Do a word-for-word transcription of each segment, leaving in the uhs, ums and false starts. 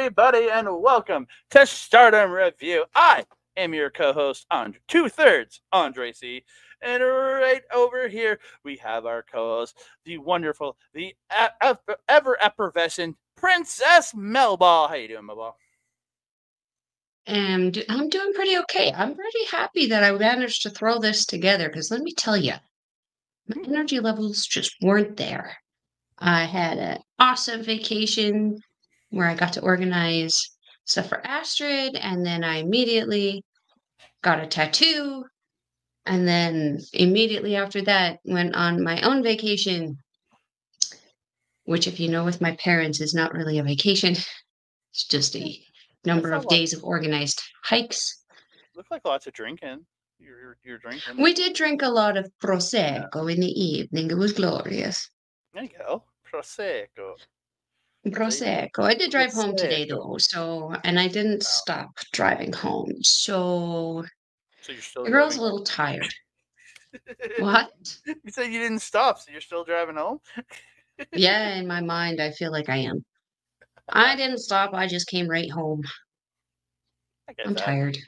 everybody, and welcome to Stardom Review. I am your co-host, Andre, two-thirds Andre C. And right over here, we have our co-host, the wonderful, the ever-effervescent Princess Melball. How you doing, Melball? And I'm doing pretty okay. I'm pretty happy that I managed to throw this together, because let me tell you, my energy levels just weren't there. I had an awesome vacation where I got to organize stuff for Astrid, and then I immediately got a tattoo, and then immediately after that went on my own vacation, which, if you know, with my parents, is not really a vacation. It's just a number of days of organized hikes. Looked like lots of drinking. You're, you're drinking. We did drink a lot of Prosecco, yeah, in the evening. It was glorious. There you go. Prosecco. Prosecco. I did drive Prosecco home today, though, so, and I didn't wow. stop driving home, so, so you're still the girl's a little tired. What? You said you didn't stop, so you're still driving home? Yeah, in my mind, I feel like I am. I didn't stop. I just came right home. I get I'm that. tired.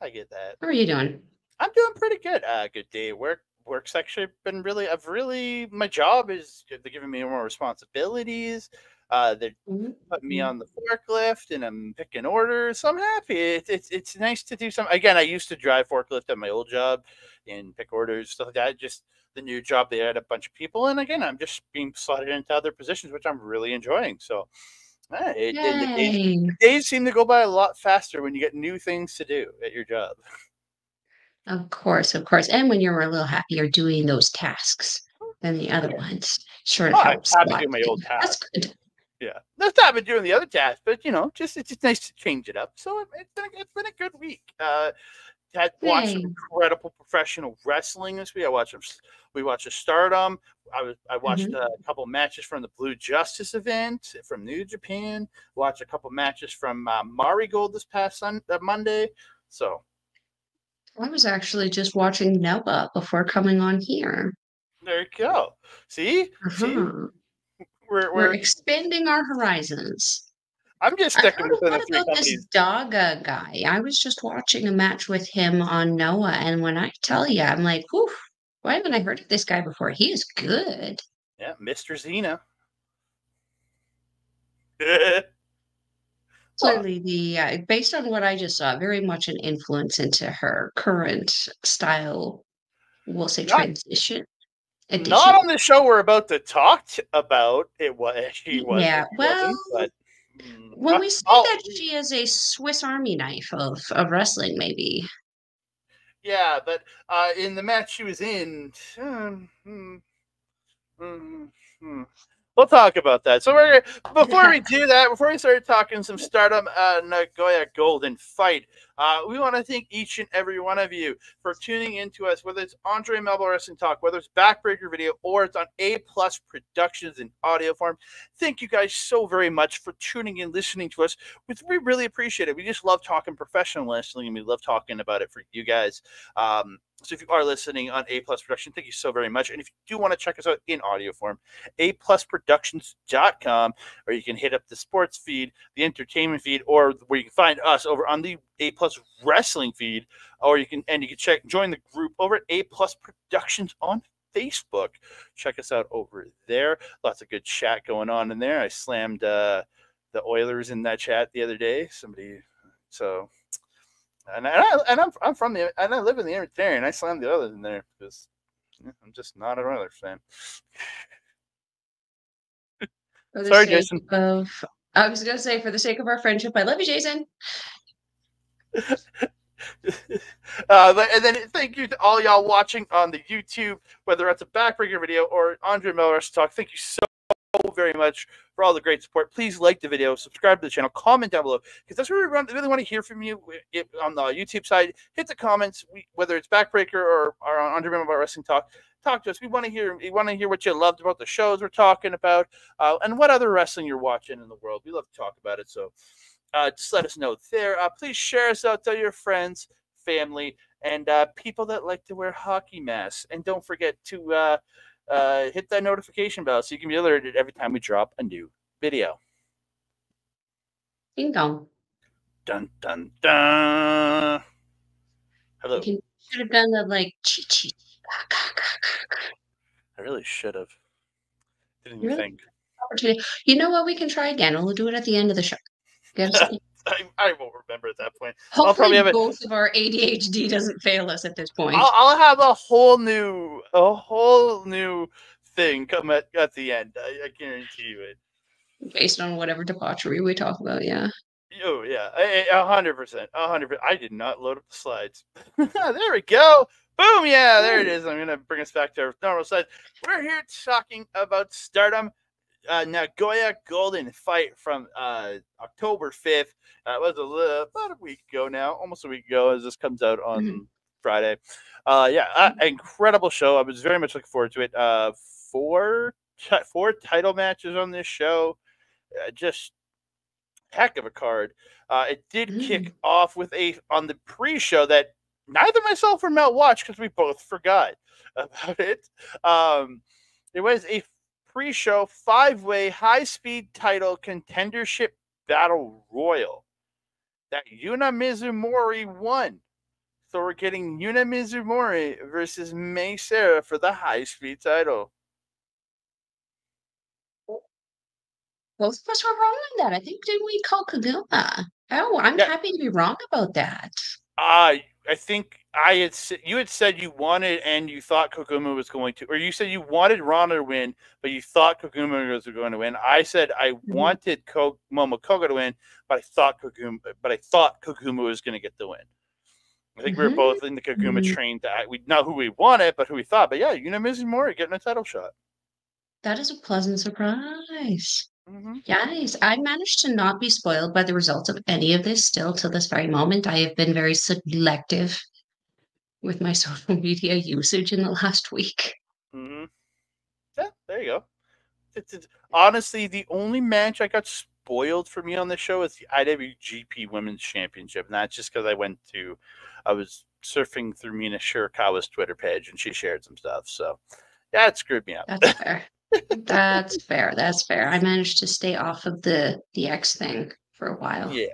I get that. How are you doing? I'm doing pretty good. Uh, good day at work. Work's actually been really, I've really, my job is, they're giving me more responsibilities. Uh, they're mm-hmm. putting me on the forklift and I'm picking orders. So I'm happy. It's, it's, it's nice to do something. Again, I used to drive forklift at my old job and pick orders, stuff like that. Just the new job, they had a bunch of people. And again, I'm just being slotted into other positions, which I'm really enjoying. So yeah, it, it, it, the days seem to go by a lot faster when you get new things to do at your job. Of course, of course. And when you're a little happier doing those tasks than the other ones, sure, it oh, helps. I'm happy doing my old tasks. That's good. Yeah. That's not been doing the other tasks, but, you know, just it's just nice to change it up. So it, it's, been a, it's been a good week. Uh, I watched some incredible professional wrestling this week. I watched some, we watched a Stardom. I was I watched mm-hmm. a couple matches from the Blue Justice event from New Japan. Watched a couple matches from uh, Marigold this past Sunday, uh, Monday. So I was actually just watching Nova before coming on here. There you go. See? Uh-huh. See? We're, we're... we're expanding our horizons. I'm just sticking with the three companies. This Daga guy. I was just watching a match with him on Noah, and when I tell you, I'm like, whew, why haven't I heard of this guy before? He is good. Yeah, Mister Xena. Clearly, the uh, based on what I just saw, very much an influence into her current style, we'll say not, transition. Edition. Not on the show we're about to talk about. It was she was. Yeah, well, but, mm, when not, we say oh, that she is a Swiss Army knife of of wrestling, maybe. Yeah, but uh, in the match she was in, um, mm, mm, mm. we'll talk about that. So we're before we do that, before we start talking some Stardom uh, Nagoya Golden Fight, uh, we want to thank each and every one of you for tuning in to us, whether it's Andre Melball Wrestling Talk, whether it's Backbreaker Video, or it's on A plus Productions in audio form. Thank you guys so very much for tuning in, listening to us. We really appreciate it. We just love talking professional wrestling, and we love talking about it for you guys. Um, So if you are listening on A plus Productions, thank you so very much. And if you do want to check us out in audio form, A plus productions dot com, or you can hit up the sports feed, the entertainment feed, or where you can find us over on the A plus Wrestling feed, or you can and you can check join the group over at A plus Productions on Facebook. Check us out over there. Lots of good chat going on in there. I slammed uh, the Oilers in that chat the other day. Somebody so And I and I'm I'm from the and I live in the area there, and I slammed the others in there because yeah, I'm just not an Oilers fan. Sorry, Jason. Of, I was gonna say, for the sake of our friendship, I love you, Jason. Uh, but, and then thank you to all y'all watching on the YouTube, whether it's a Backbreaker Video or Andre Meller's Talk. Thank you so very much for all the great support. Please like the video, subscribe to the channel, comment down below, because that's where we run, really want to hear from you it, on the YouTube side. Hit the comments, we, whether it's Backbreaker or, or on Under Remember Wrestling Talk. Talk to us. We want to hear we want to hear what you loved about the shows we're talking about, uh, and what other wrestling you're watching in the world. We love to talk about it, so uh, just let us know there. Uh, please share us out to your friends, family, and uh, people that like to wear hockey masks. And don't forget to uh, Uh, hit that notification bell so you can be alerted every time we drop a new video. Ding dong. Dun dun dun. Hello. You should have done the like. I really should have. Didn't you really think? Opportunity. You know what? We can try again. We'll do it at the end of the show. I, I won't remember at that point. Hopefully, I'll probably have both it. of our A D H D doesn't fail us at this point. I'll, I'll have a whole new, a whole new thing come at, at the end. I, I guarantee you it. Based on whatever debauchery we talk about, yeah. Oh yeah, a hundred percent, a hundred percent. I did not load up the slides. There we go. Boom! Yeah, there it is. I'm gonna bring us back to our normal slides. We're here talking about Stardom. Uh, Nagoya Golden Fight from uh, October fifth. Uh, it was a little, about a week ago now, almost a week ago, as this comes out on mm-hmm. Friday. Uh, yeah, uh, incredible show. I was very much looking forward to it. Uh, four, four title matches on this show. Uh, just heck of a card. Uh, it did mm-hmm. kick off with a on the pre-show that neither myself or Mel watched because we both forgot about it. Um, it was a pre-show five-way high-speed title contendership battle royal that Yuna Mizumori won. So we're getting Yuna Mizumori versus Mei Sera for the high-speed title. Both of us were wrong on that. I think didn't we call Koguma? Oh, I'm yeah. happy to be wrong about that. Uh, I think I had you had said you wanted and you thought Koguma was going to, or you said you wanted Rana to win, but you thought Koguma was going to win. I said I mm-hmm. wanted Ko, Momokoga to win, but I thought Koguma, but I thought Koguma was going to get the win. I think mm-hmm. we were both in the Koguma mm-hmm. train. That we not who we wanted, but who we thought. But yeah, you know, Miz Mori getting a title shot. That is a pleasant surprise. Mm-hmm. Yes, I managed to not be spoiled by the results of any of this still to this very moment. I have been very selective with my social media usage in the last week. Mm-hmm. Yeah, there you go. It's, it's, honestly, the only match I got spoiled for me on this show is the I W G P Women's Championship. And that's just because I went to, I was surfing through Mina Shirakawa's Twitter page and she shared some stuff. So yeah, it screwed me up. That's fair. That's fair. That's fair. I managed to stay off of the the X thing for a while. Yeah,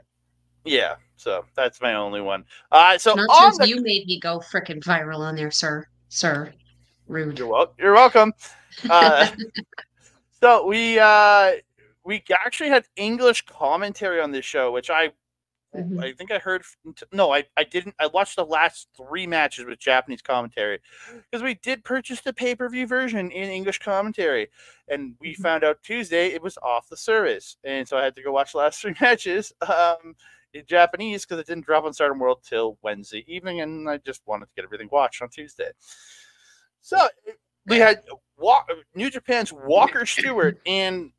yeah. So that's my only one. Uh, so on since the... you made me go frickin' viral on there, sir. Sir, rude. You're welcome. You're welcome. Uh, so we uh, we actually had English commentary on this show, which I mm-hmm. I think I heard. No, I I didn't. I watched the last three matches with Japanese commentary because we did purchase the pay per view version in English commentary, and we mm-hmm. found out Tuesday it was off the service, and so I had to go watch the last three matches um, in Japanese because it didn't drop on Stardom World till Wednesday evening, and I just wanted to get everything watched on Tuesday. So we had Wa- New Japan's Walker Stewart and.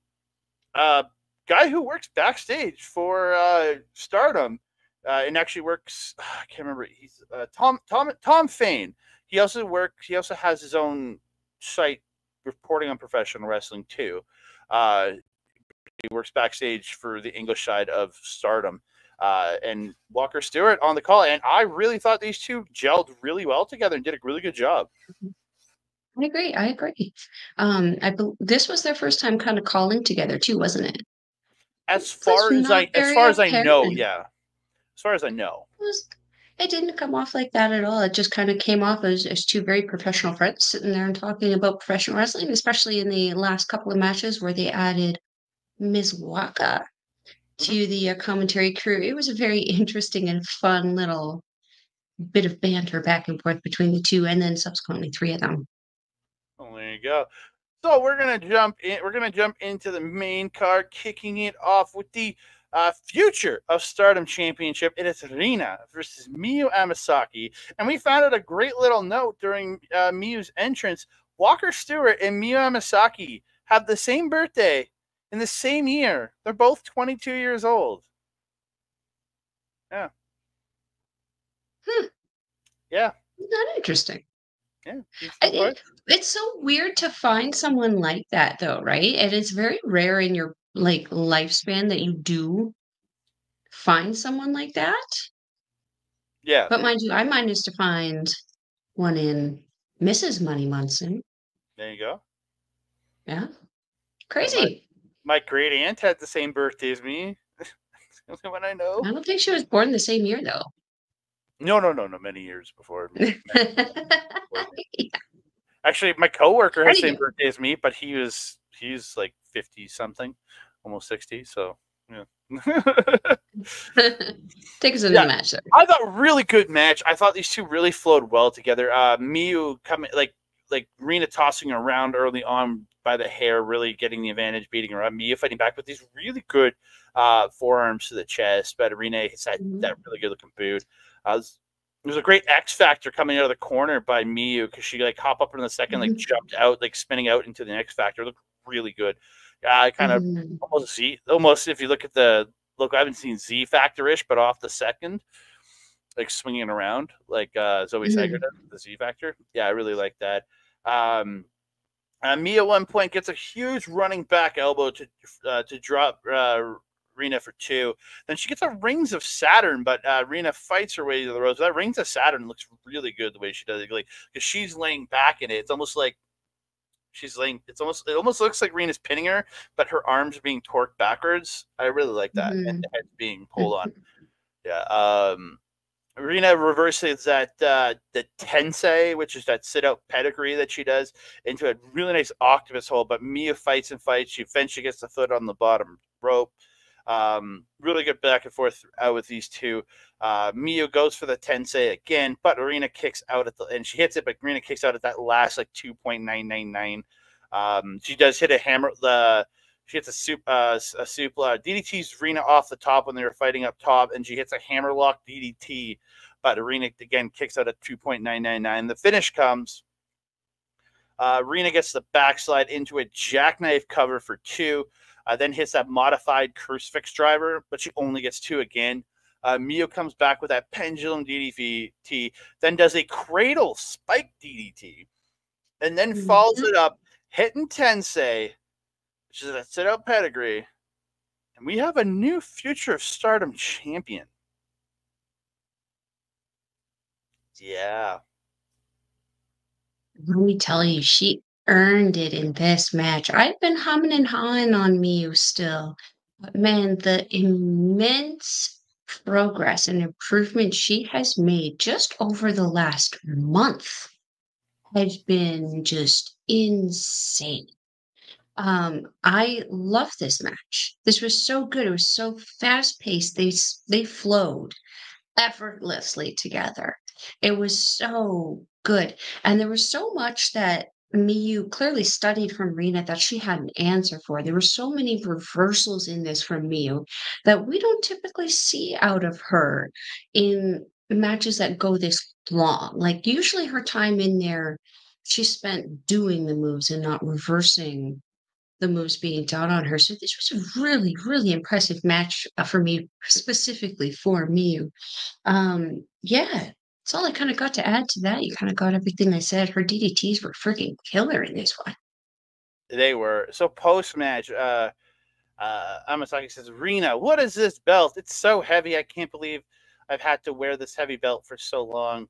Uh, Guy who works backstage for uh, Stardom uh, and actually works, I can't remember. He's uh, Tom Tom Tom Fain. He also works. He also has his own site reporting on professional wrestling too. Uh, he works backstage for the English side of Stardom uh, and Walker Stewart on the call. And I really thought these two gelled really well together and did a really good job. I agree. I agree. Um, I be- this was their first time kind of calling together too, wasn't it? As far as I, as far as I know, yeah. As far as I know, it, was, it didn't come off like that at all. It just kind of came off as, as two very professional friends sitting there and talking about professional wrestling, especially in the last couple of matches where they added Miz Waka to the uh, commentary crew. It was a very interesting and fun little bit of banter back and forth between the two, and then subsequently three of them. Well, there you go. So we're gonna jump in. We're gonna jump into the main card, kicking it off with the uh, future of Stardom Championship. It is Rina versus Miyu Amasaki, and we found out a great little note during uh, Miyu's entrance. Walker Stewart and Miyu Amasaki have the same birthday in the same year. They're both twenty-two years old. Yeah. Hmm. Yeah. Isn't that interesting? Yeah, it, it's so weird to find someone like that, though, right? And it's very rare in your like lifespan that you do find someone like that. Yeah, but mind you, I mine is to find one in Missus Money Munson. There you go. Yeah, crazy. My, my great aunt had the same birthday as me. what I know. I don't think she was born the same year, though. No, no, no, no. Many years before. Many, many years before. Yeah. Actually, my coworker has the same birthday as me, but he was he's like fifty something, almost sixty. So yeah. Take us into yeah. the match. Though. I thought really good match. I thought these two really flowed well together. Uh, Miyu coming like like Rina tossing around early on by the hair, really getting the advantage, beating her up. Miyu fighting back with these really good uh, forearms to the chest. But Rina hits that, mm-hmm. that really good looking boot. Uh, There's a great X Factor coming out of the corner by Miyu because she like hop up in the second, like mm-hmm. jumped out, like spinning out into the X Factor. Looked really good. I uh, kind of mm-hmm. almost Z, almost if you look at the look, I haven't seen Z Factor ish, but off the second, like swinging around, like uh, Zoe mm-hmm. Sager does the Z Factor. Yeah, I really like that. Um, uh, Miyu at one point gets a huge running back elbow to uh, to drop. Uh, Rina for two. Then she gets a Rings of Saturn, but uh, Rina fights her way to the ropes. That Rings of Saturn looks really good the way she does it, like because she's laying back in it. It's almost like she's laying. It's almost it almost looks like Rina's pinning her, but her arms being torqued backwards. I really like that, mm-hmm. and the head being pulled on. Yeah. Um, Rina reverses that uh, the tensei, which is that sit-out pedigree that she does, into a really nice octopus hold. But Miyu fights and fights. She eventually gets the foot on the bottom rope. Um, really good back and forth uh, with these two. Uh, Miyu goes for the tensei again, but Rina kicks out at the and she hits it, but Rina kicks out at that last like two point nine nine nine. Um, she does hit a hammer. The she hits a soup uh, a supla. D D T's Rina off the top when they were fighting up top, and she hits a hammerlock D D T, but Rina again kicks out at two point nine nine nine. The finish comes. Uh, Rina gets the backslide into a jackknife cover for two. Uh, then hits that modified crucifix driver, but she only gets two again. Uh, Miyu comes back with that pendulum D D T, then does a cradle spike D D T, and then mm-hmm. follows it up, hitting Tensei, which is a sit-out pedigree. And we have a new Future of Stardom champion. Yeah. Let me tell you, she... earned it in this match. I've been humming and hawing on Miyu still, but man, the immense progress and improvement she has made just over the last month has been just insane. Um, I love this match. This was so good. It was so fast paced. They they flowed effortlessly together. It was so good, and there was so much that Miyu clearly studied from Rina that she had an answer for. There were so many reversals in this from Miyu that we don't typically see out of her in matches that go this long. Like usually her time in there, she spent doing the moves and not reversing the moves being done on her. So this was a really, really impressive match for me, specifically for Miyu. Um, yeah. That's all I kind of got to add to that. You kind of got everything I said. Her D D Ts were freaking killer in this one. They were. So post-match, uh, uh, Amasaki says, Rina, what is this belt? It's so heavy. I can't believe I've had to wear this heavy belt for so long.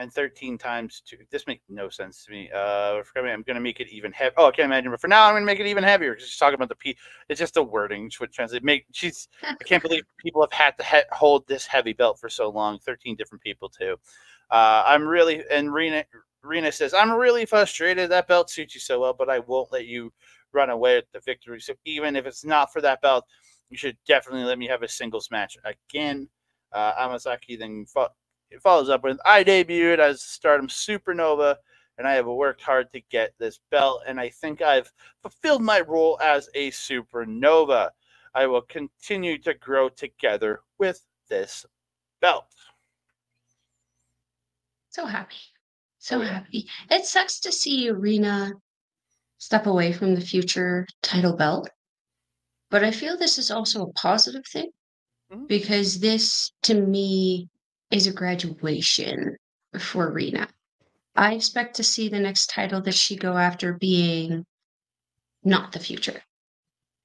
And thirteen times too. This makes no sense to me. Uh, I'm going to make it even heavier. Oh, I can't imagine. But for now, I'm going to make it even heavier. Because she's talking about the P. It's just the wording. She would translate. Make she's. I can't believe people have had to he hold this heavy belt for so long. thirteen different people too. Uh, I'm really and Rina. Rina says, I'm really frustrated. That belt suits you so well, but I won't let you run away with the victory. So even if it's not for that belt, you should definitely let me have a singles match again. Uh, Amasaki then fought. It follows up with, I debuted as Stardom Supernova, and I have worked hard to get this belt, and I think I've fulfilled my role as a Supernova. I will continue to grow together with this belt. So happy. So happy. It sucks to see Rina step away from the future title belt, but I feel this is also a positive thing, mm-hmm. because this, to me, is a graduation for Rina. I expect to see the next title that she go after being not the future.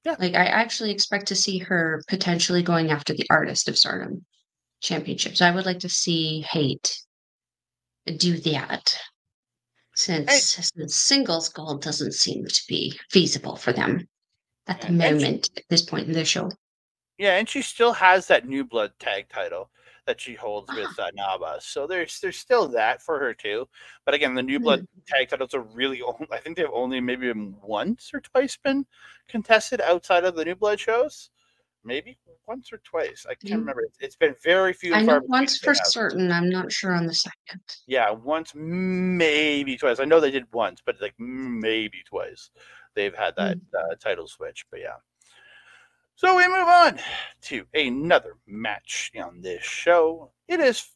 Yeah. Like I actually expect to see her potentially going after the Artist of Stardom championships. I would like to see Hate do that, since, hey. since singles gold doesn't seem to be feasible for them at the and moment, at this point in the show. Yeah, and she still has that New Blood tag title that she holds ah. with uh, Naba. So there's there's still that for her too. But again, the New Blood mm. tag titles are really only, I think they've only maybe once or twice been contested outside of the New Blood shows. Maybe once or twice. I can't mm. remember. It's, it's been very few. I know once for certain. I'm not sure on the second. Yeah, once, maybe twice. I know they did once, but like maybe twice they've had that mm. uh, title switch. But yeah. So we move on to another match on this show. It is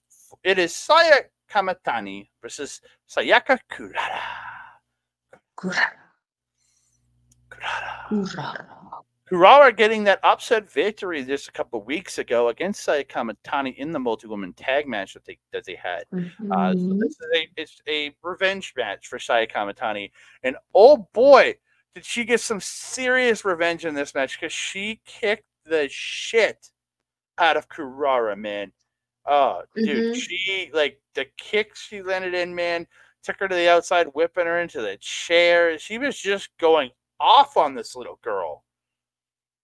it is Saya Kamitani versus Sayaka Kurara. Kurara. Kurara. Kurara. Kurara getting that upset victory just a couple of weeks ago against Saya Kamitani in the multi-woman tag match that they that they had. Mm-hmm. uh, so this is a it's a revenge match for Saya Kamitani, and oh boy, did she get some serious revenge in this match, because she kicked the shit out of Kurara, man. Oh, dude, mm-hmm. she, like, the kicks she landed in, man, took her to the outside, whipping her into the chair. She was just going off on this little girl.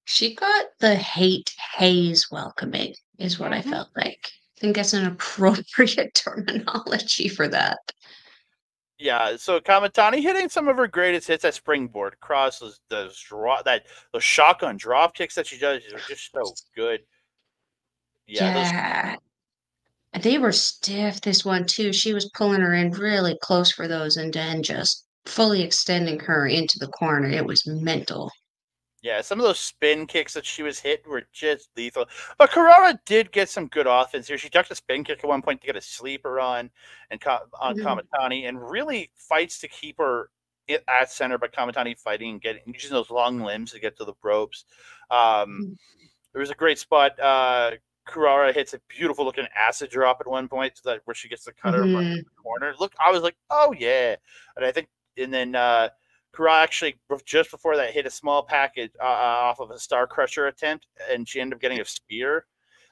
She got the hate haze welcoming, is what mm-hmm. I felt like. I think that's an appropriate terminology for that. Yeah, so Kamitani hitting some of her greatest hits at springboard cross, those, those draw that those shotgun drop kicks that she does are just so good. Yeah, yeah. Those... they were stiff this one too. She was pulling her in really close for those, and then just fully extending her into the corner. It was mental. Yeah, some of those spin kicks that she was hit were just lethal. But Kurara did get some good offense here. She tucked a spin kick at one point to get a sleeper on and on mm-hmm. Kamitani, and really fights to keep her at center. But Kamitani fighting and getting using those long limbs to get to the ropes. Um, mm-hmm. There was a great spot. Uh, Kurara hits a beautiful looking acid drop at one point, that where she gets the cutter mm-hmm. in the corner. Look, I was like, oh yeah, and I think, and then. Uh, Kurara actually, just before that, hit a small package uh, off of a Star Crusher attempt, and she ended up getting a spear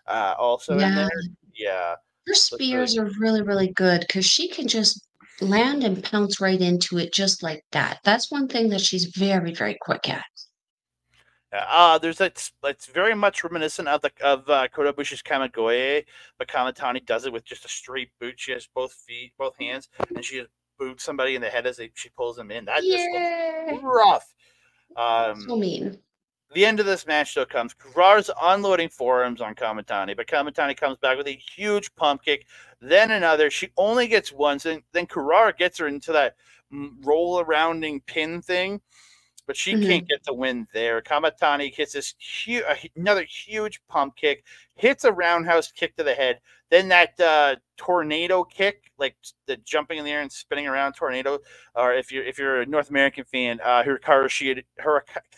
uh, also yeah. in there. Yeah. Her spears really... are really, really good, because she can just land and pounce right into it just like that. That's one thing that she's very, very quick at. Uh, there's that, it's very much reminiscent of the of uh, Kodobushi's Kamagoye, but Kamitani does it with just a straight boot. She has both feet, both hands, and she just boot somebody in the head as they, she pulls them in. That yeah. just looks rough. Um, so mean. The end of this match though comes. Kurara's unloading forearms on Kamitani, but Kamitani comes back with a huge pump kick, then another. She only gets one, so then, then Kurara gets her into that roll-arounding pin thing, but she mm-hmm. can't get the win there. Kamitani hits this huge, another huge pump kick, hits a roundhouse kick to the head. Then that uh, tornado kick, like the jumping in the air and spinning around tornado, or if you're if you're a North American fan, uh, Hikaru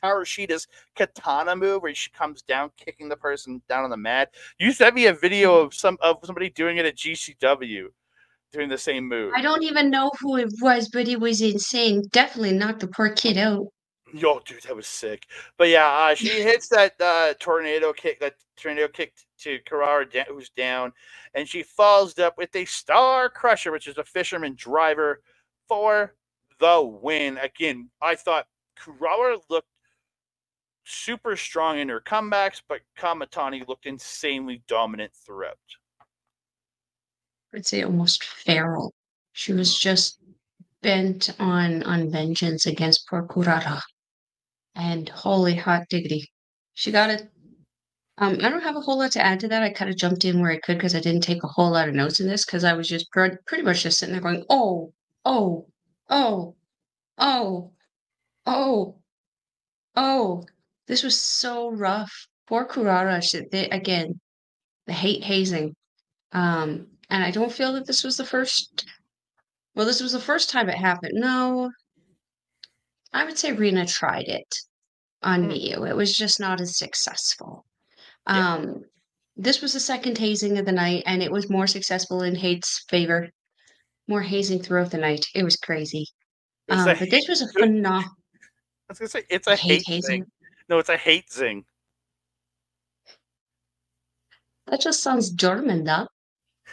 Shida, katana move where she comes down kicking the person down on the mat. You sent me a video of some of somebody doing it at G C W, doing the same move. I don't even know who it was, but it was insane. Definitely knocked the poor kid out. Yo, dude, that was sick. But yeah, uh, she hits that uh, tornado kick, that tornado kick to Kurara, who's down, and she follows up with a Star Crusher, which is a fisherman driver for the win. Again, I thought Kurara looked super strong in her comebacks, but Kamitani looked insanely dominant throughout. I'd say almost feral. She was just bent on, on vengeance against poor Kurara. And holy hot diggity. She got it. Um, I don't have a whole lot to add to that. I kind of jumped in where I could because I didn't take a whole lot of notes in this, because I was just pr- pretty much just sitting there going, oh, oh, oh, oh, oh, oh. This was so rough. Poor Kurara. She, they, again, the hate hazing. Um, and I don't feel that this was the first... Well, this was the first time it happened. No, I would say Rina tried it on Miyu. It was just not as successful. Yeah. Um, this was the second hazing of the night, and it was more successful in Hate's favor. More hazing throughout the night. It was crazy. Um, but this was a phenomenal. I was gonna say it's a hate, hate hazing. Zing. No, it's a hate zing. That just sounds German, though.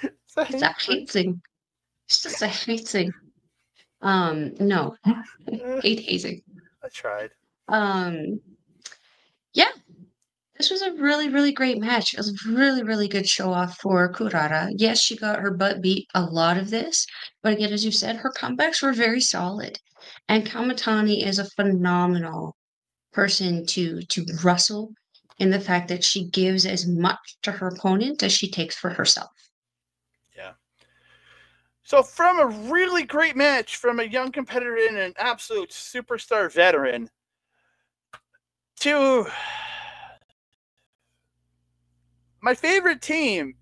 It's a hate, it's a hate zing. It's just a hate thing. Um, no. Hate hazing. I tried. Um, yeah. This was a really, really great match. It was a really, really good show off for Kurara. Yes, she got her butt beat a lot of this, but again, as you said, her comebacks were very solid. And Kamitani is a phenomenal person to to wrestle in the fact that she gives as much to her opponent as she takes for herself. Yeah. So from a really great match from a young competitor and an absolute superstar veteran to my favorite team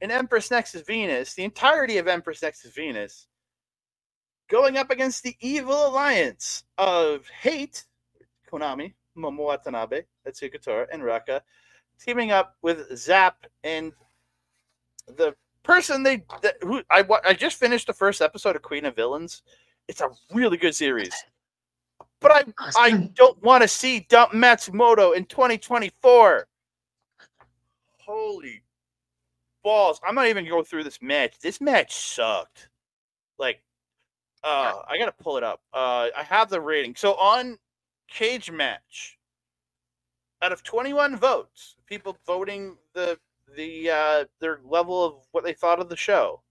in Empress Nexus Venus, the entirety of Empress Nexus Venus, going up against the evil alliance of Hate, Konami, Momo Watanabe, Natsuko Tora, and Raka, teaming up with Zap and the person they that, who I I just finished the first episode of Queen of Villains. It's a really good series, but I I don't want to see Dump Matsumoto in twenty twenty-four. Holy balls. I'm not even going to go through this match. This match sucked. Like, uh, I got to pull it up. Uh, I have the rating. So on Cage Match, out of twenty-one votes, people voting the the uh, their level of what they thought of the show,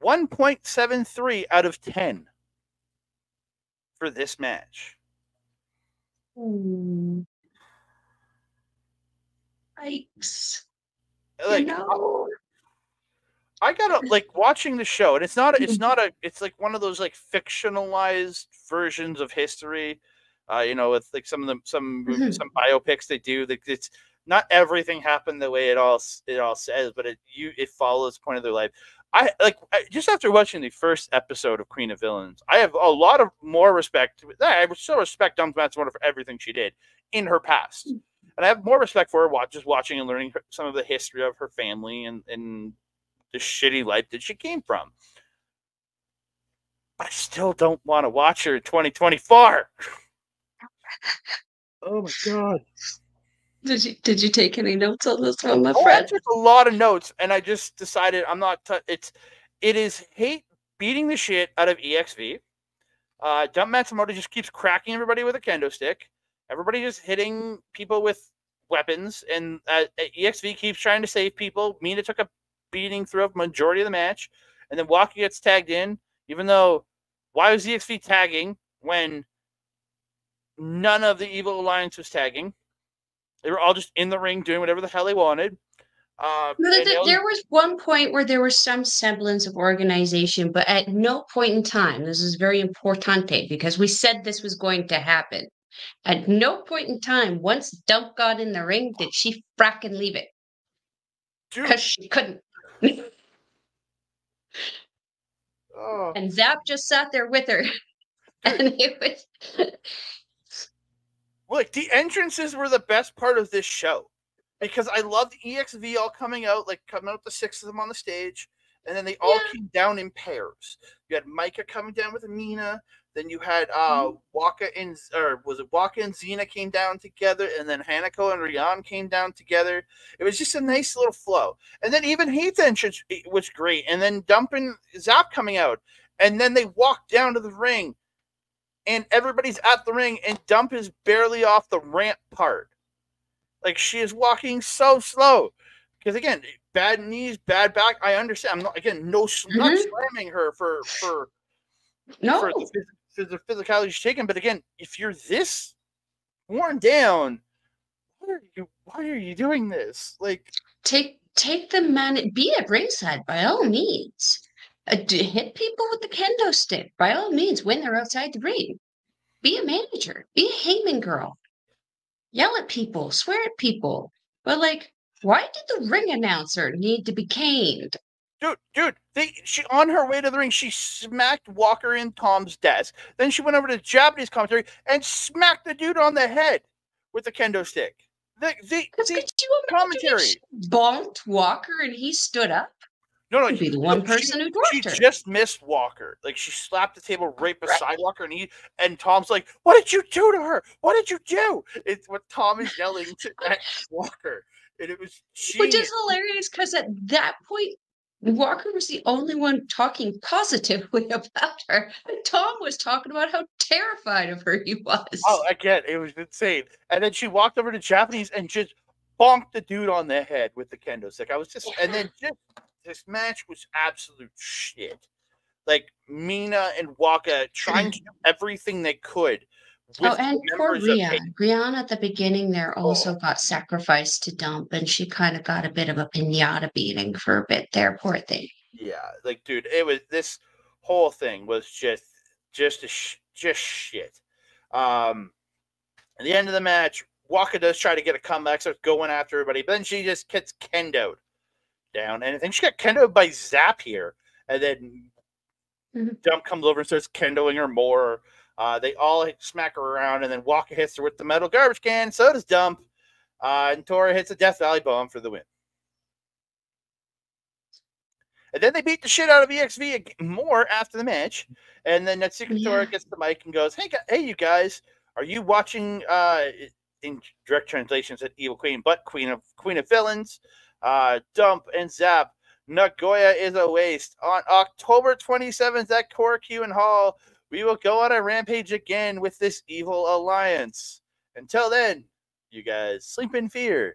one point seven three out of ten for this match. Mm. Yikes. Like, no. I, I gotta like watching the show, and it's not it's not a it's like one of those like fictionalized versions of history, uh, you know, with like some of the some mm-hmm. some biopics they do. Like, it's not everything happened the way it all it all says, but it you it follows point of their life. I like I, just after watching the first episode of Queen of Villains, I have a lot of more respect. I still respect Dump Matsumoto for everything she did in her past. And I have more respect for her just watching and learning her, some of the history of her family and, and the shitty life that she came from. But I still don't want to watch her in twenty twenty-four. Oh, my God. Did you did you take any notes on this one, my oh, friend? I took a lot of notes, and I just decided I'm not – It's it is Hate beating the shit out of E X V. Uh, Dump Matsumoto just keeps cracking everybody with a kendo stick. Everybody just hitting people with weapons, and uh, E X V keeps trying to save people. Mina took a beating throughout the majority of the match, and then Waka gets tagged in, even though why was E X V tagging when none of the evil alliance was tagging? They were all just in the ring doing whatever the hell they wanted. Uh, no, there, was there was one point where there was some semblance of organization, but at no point in time, this is very importante because we said this was going to happen. At no point in time, once Dump got in the ring, did she frackin' leave it? Because she couldn't. Oh. And Zap just sat there with her. And it was... Look, the entrances were the best part of this show. Because I loved E X V all coming out, like coming out the six of them on the stage. And then they all yeah. came down in pairs. You had Maika coming down with Mina. Then you had uh, Waka and or was it Waka and Xena came down together, and then Hanako and Rion came down together. It was just a nice little flow. And then even Hate's entrance was great. And then Dump and Zap coming out, and then they walk down to the ring, and everybody's at the ring, and Dump is barely off the ramp part. Like, she is walking so slow because again, bad knees, bad back. I understand. I'm not again no mm-hmm. not slamming her for for no. For the the physicality she's taken, but again, if you're this worn down, why are you, why are you doing this? Like, take take the man, be at ringside by all means. Uh, hit people with the kendo stick by all means when they're outside the ring. Be a manager, be a Heyman girl, yell at people, swear at people. But like, why did the ring announcer need to be caned? Dude, dude, they, she on her way to the ring, she smacked Walker in Tom's desk. Then she went over to Japanese commentary and smacked the dude on the head with the kendo stick. The, the, the commentary bonked Walker and he stood up. No, no, he'd be the one person who she just missed Walker. Like, she slapped the table right beside Walker, and he and Tom's like, "What did you do to her? What did you do?" It's what Tom is yelling to Walker, and it was genius. Which is hilarious because at that point, Walker was the only one talking positively about her. Tom was talking about how terrified of her he was. Oh, again, it was insane. And then she walked over to Japanese and just bonked the dude on the head with the kendo stick. I was just, yeah. and then just, this match was absolute shit. Like Mina and Waka trying to do everything they could. Oh, and poor Ria. Rian at the beginning there also oh. got sacrificed to Dump, and she kind of got a bit of a pinata beating for a bit there, poor thing. Yeah, like, dude, it was, this whole thing was just, just, a sh just shit. Um, at the end of the match, Waka does try to get a comeback, starts going after everybody, but then she just gets kendoed down, and I think she got kendoed by Zap here, and then mm-hmm. Dump comes over and starts kendoing her more. Uh, they all smack her around, and then Waka hits her with the metal garbage can. So does Dump. Uh, and Tora hits a Death Valley bomb for the win. And then they beat the shit out of E X V more after the match. And then Natsuko yeah. Tora gets the mic and goes, hey, hey, you guys, are you watching, uh, in direct translations at Evil Queen, but Queen of Queen of Villains, uh, Dump and Zap, Nagoya is a waste. On October twenty-seventh at Korakuen Hall, we will go on a rampage again with this evil alliance. Until then, you guys sleep in fear.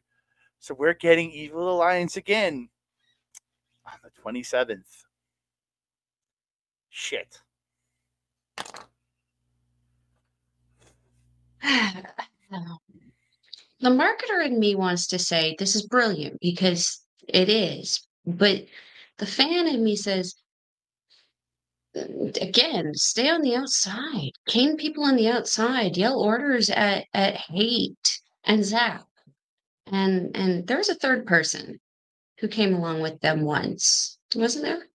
So we're getting Evil Alliance again on the twenty-seventh. Shit. The marketer in me wants to say this is brilliant because it is, but the fan in me says, again, stay on the outside. Cane people on the outside. Yell orders at, at Hate and Zap. And and there's a third person who came along with them once, wasn't there?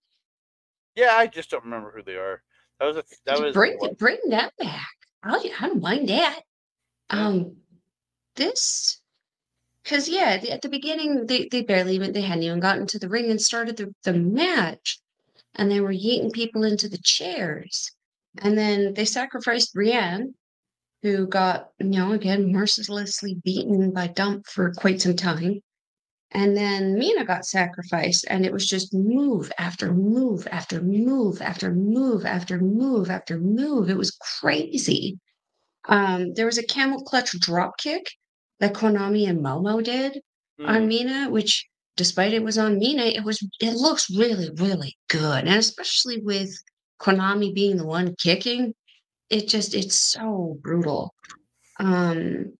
Yeah, I just don't remember who they are. That was a, that was bring the, bring that back. I'll, I don't mind that. Um, this because yeah, at the beginning they they barely even they hadn't even gotten to the ring and started the, the match. And they were yeeting people into the chairs. And then they sacrificed Rianne, who got, you know, again, mercilessly beaten by Dump for quite some time. And then Mina got sacrificed. And it was just move after move after move after move after move after move. It was crazy. Um, there was a camel clutch drop kick that Konami and Momo did mm. on Mina, which... despite it was on Mina, it was it looks really, really good. And especially with Konami being the one kicking, it just, it's so brutal. Um,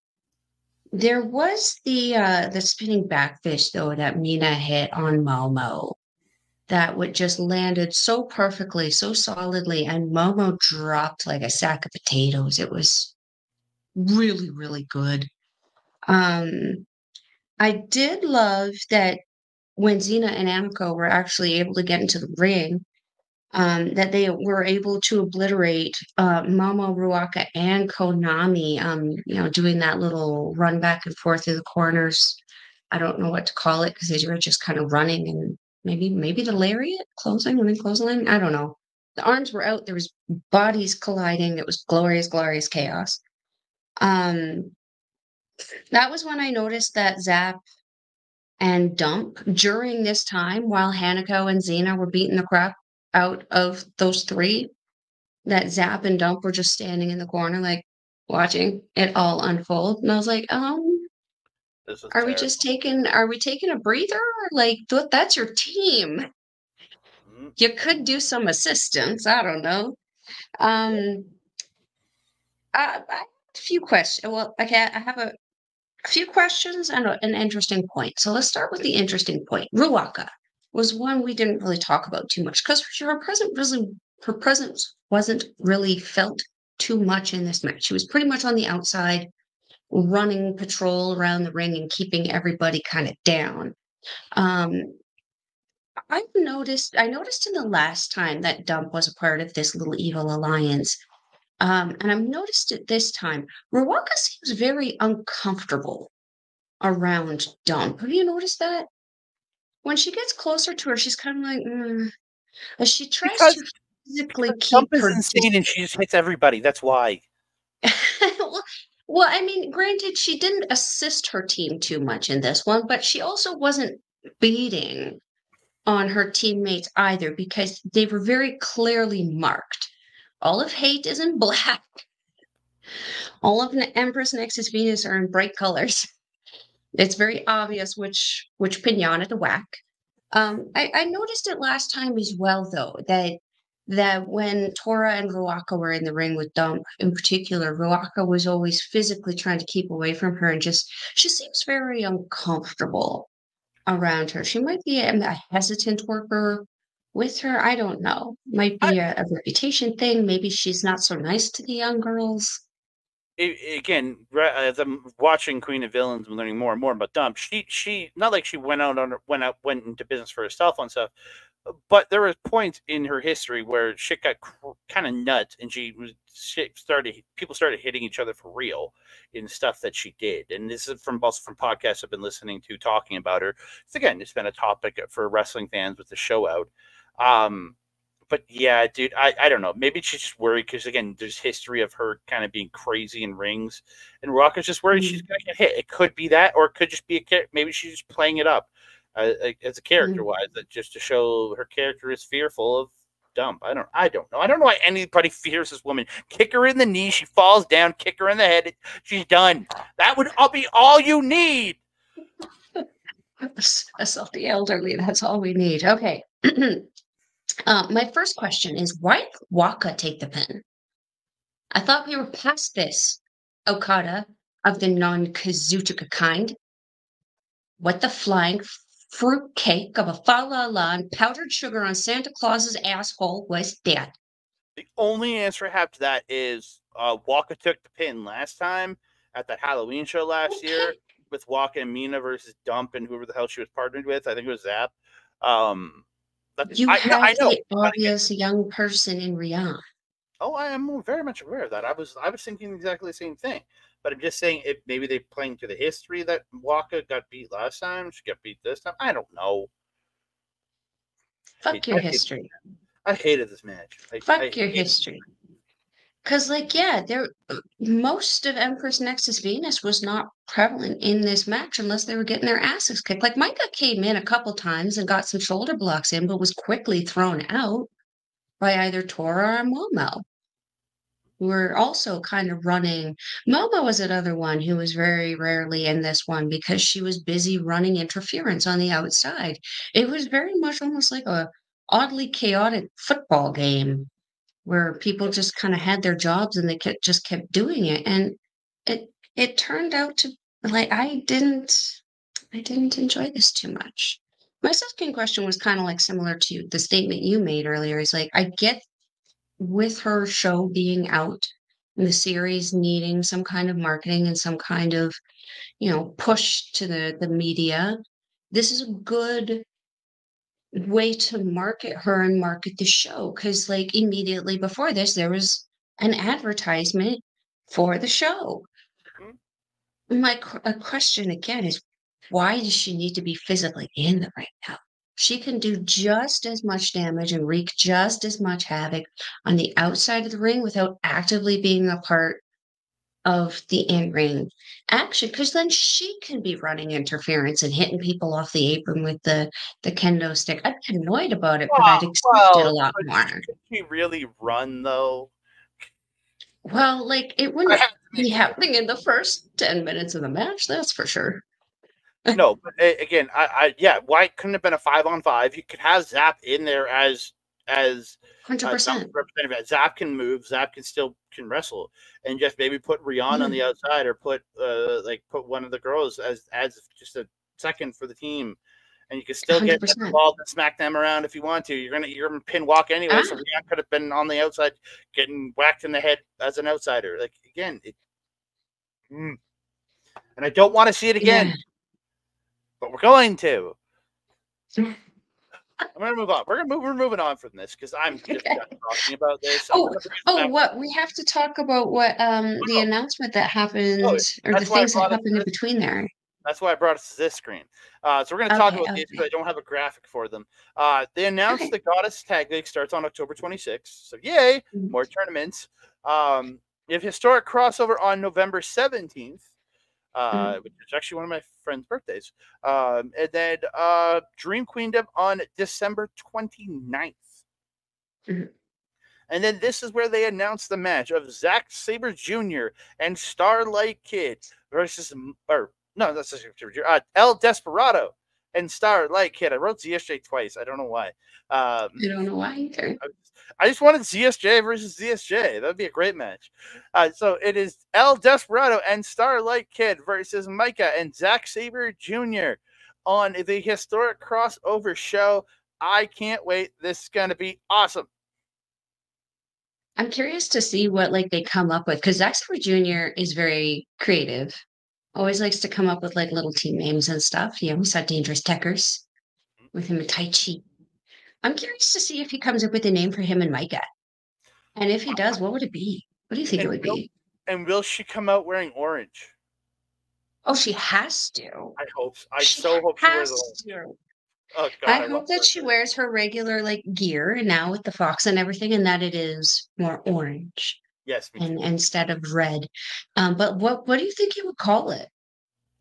there was the uh, the spinning back fist, though, that Mina hit on Momo. That would just landed so perfectly, so solidly, and Momo dropped like a sack of potatoes. It was really, really good. Um, I did love that when Xena and Amico were actually able to get into the ring, um, that they were able to obliterate uh, Momo, Ruaka, and Konami, um, you know, doing that little run back and forth through the corners. I don't know what to call it because they were just kind of running and maybe maybe the lariat, closing, running, clothesline. I don't know. The arms were out. There was bodies colliding. It was glorious, glorious chaos. Um... That was when I noticed that Zap and Dump during this time, while Hanako and Xena were beating the crap out of those three, that Zap and Dump were just standing in the corner, like watching it all unfold. And I was like, um, this is are terrible. we just taking, are we taking a breather? Like, th that's your team. Mm-hmm. You could do some assistance. I don't know. Um, I, I a few questions. Well, okay, I have a, a few questions and a, an interesting point. So let's start with the interesting point. Ruaka was one we didn't really talk about too much because her present really her presence wasn't really felt too much in this match. She was pretty much on the outside, running patrol around the ring and keeping everybody kind of down. Um, I've noticed. I noticed in the last time that Dump was a part of this little evil alliance. Um, and I've noticed it this time. Ruaka seems very uncomfortable around Dump. Have you noticed that? When she gets closer to her, she's kind of like, mm. As she tries because to physically keep Dump her. Dump is insane and she just hits everybody. That's why. well, well, I mean, granted, she didn't assist her team too much in this one, but she also wasn't beating on her teammates either, because they were very clearly marked. All of Hate is in black. All of the Empress Nexus Venus are in bright colors. It's very obvious which which pinata to whack. Um, I, I noticed it last time as well, though, that that when Tora and Ruaka were in the ring with Dump, in particular, Ruaka was always physically trying to keep away from her, and just, she seems very uncomfortable around her. She might be a, a hesitant worker with her. I don't know. Might be I, a, a reputation thing. Maybe she's not so nice to the young girls. It, again, as I'm watching Queen of Villains and learning more and more about Dump, she she not like she went out on went out went into business for herself on stuff, but there was points in her history where shit got kind of nuts, and she was she started people started hitting each other for real in stuff that she did. And this is from also from podcasts I've been listening to talking about her. It's again, it's been a topic for wrestling fans with the show out. Um, But yeah, dude, I, I don't know. Maybe she's just worried because, again, there's history of her kind of being crazy in rings. And Rocker's just worried mm-hmm. she's going to get hit. It could be that, or it could just be a maybe she's just playing it up uh, as a character-wise, mm-hmm. just to show her character is fearful of Dump. I don't I don't know. I don't know why anybody fears this woman. Kick her in the knee. She falls down. Kick her in the head. She's done. That would all be all you need. Assault the elderly. That's all we need. Okay. Uh, my first question is, why did Waka take the pin? I thought we were past this, Okada, of the non-Kazuchika kind. What the flying fruitcake of a fa-la-la and powdered sugar on Santa Claus's asshole was that? The only answer I have to that is uh, Waka took the pin last time at that Halloween show last okay. year with Waka and Mina versus Dump and whoever the hell she was partnered with. I think it was Zap. Um... You I, have no, I know, the obvious young person in Riyadh. Oh, I am very much aware of that. I was I was thinking exactly the same thing. But I'm just saying, if maybe they're playing to the history that Waka got beat last time, she got beat this time. I don't know. Fuck I, your I history. Hated, I hated this match. I, Fuck I your history. Because, like, yeah, there most of Empress Nexus Venus was not prevalent in this match unless they were getting their asses kicked. Like, Maika came in a couple times and got some shoulder blocks in, but was quickly thrown out by either Tora or Momo, who were also kind of running. Momo was another one who was very rarely in this one because she was busy running interference on the outside. It was very much almost like a oddly chaotic football game, where people just kind of had their jobs and they kept, just kept doing it. And it it turned out to, like, I didn't, I didn't enjoy this too much. My second question was kind of like similar to the statement you made earlier. It's like, I get with her show being out and the series needing some kind of marketing and some kind of, you know, push to the, the media. This is a good way to market her and market the show, because, like, immediately before this there was an advertisement for the show. Mm-hmm. My a question again is, why does she need to be physically in the ring now? She can do just as much damage and wreak just as much havoc on the outside of the ring without actively being a part of the in-ring action, because then she can be running interference and hitting people off the apron with the, the kendo stick. I'd be annoyed about it, well, but I'd expect well, it a lot more. Could she really run, though? Well, like, it wouldn't be happening in the first ten minutes of the match, that's for sure. No, but again, I, I yeah, why couldn't it have been a five-on-five? You could have Zap in there as... as one hundred percent. Uh, Zap can move. Zap can still can wrestle, and just maybe put Rihanna mm. on the outside, or put uh, like put one of the girls as as just a second for the team, and you can still one hundred percent. Get involved and smack them around if you want to. You're gonna you're gonna pin walk anyway, ah. so Rihanna could have been on the outside getting whacked in the head as an outsider. Like, again, it, mm. and I don't want to see it again, yeah. but we're going to. I'm gonna move on. We're gonna move. We're moving on from this because I'm just okay. talking about this. Oh, oh, what we have to talk about what um the oh. announcement that happened oh, or the things that happened in between there. That's why I brought us to this screen. Uh, so we're gonna talk okay, about okay. these, but I don't have a graphic for them. Uh, they announced okay. the Goddess Tag League starts on October twenty-sixth. So yay, mm-hmm. more tournaments. Um, you have historic crossover on November seventeenth. uh, mm-hmm. which is actually one of my friend's birthdays. Um, and then uh, Dream Queendom on December twenty-ninth. Mm-hmm. And then this is where they announced the match of Zack Sabre Junior and Starlight Kid versus, or no, that's uh, El Desperado and Starlight Kid. I wrote Z S J twice. I don't know why. Um, I don't know why either. I just wanted Z S J versus Z S J. That would be a great match. Uh, so it is El Desperado and Starlight Kid versus Maika and Zack Sabre Junior on the historic crossover show. I can't wait. This is going to be awesome. I'm curious to see what like they come up with, because Zack Sabre Junior is very creative. Always likes to come up with like little team names and stuff. You know, we saw Dangerous Techers with him and Tai Chi. I'm curious to see if he comes up with a name for him and Maika. And if he does, what would it be? What do you think and it would will, be? And will she come out wearing orange? Oh, she has to. I hope. I she so hope she wears orange. Oh, God, I, I hope that her. she wears her regular like gear and now with the fox and everything, and that it is more orange. Yes, me and too. Instead of red. Um, but what what do you think you would call it?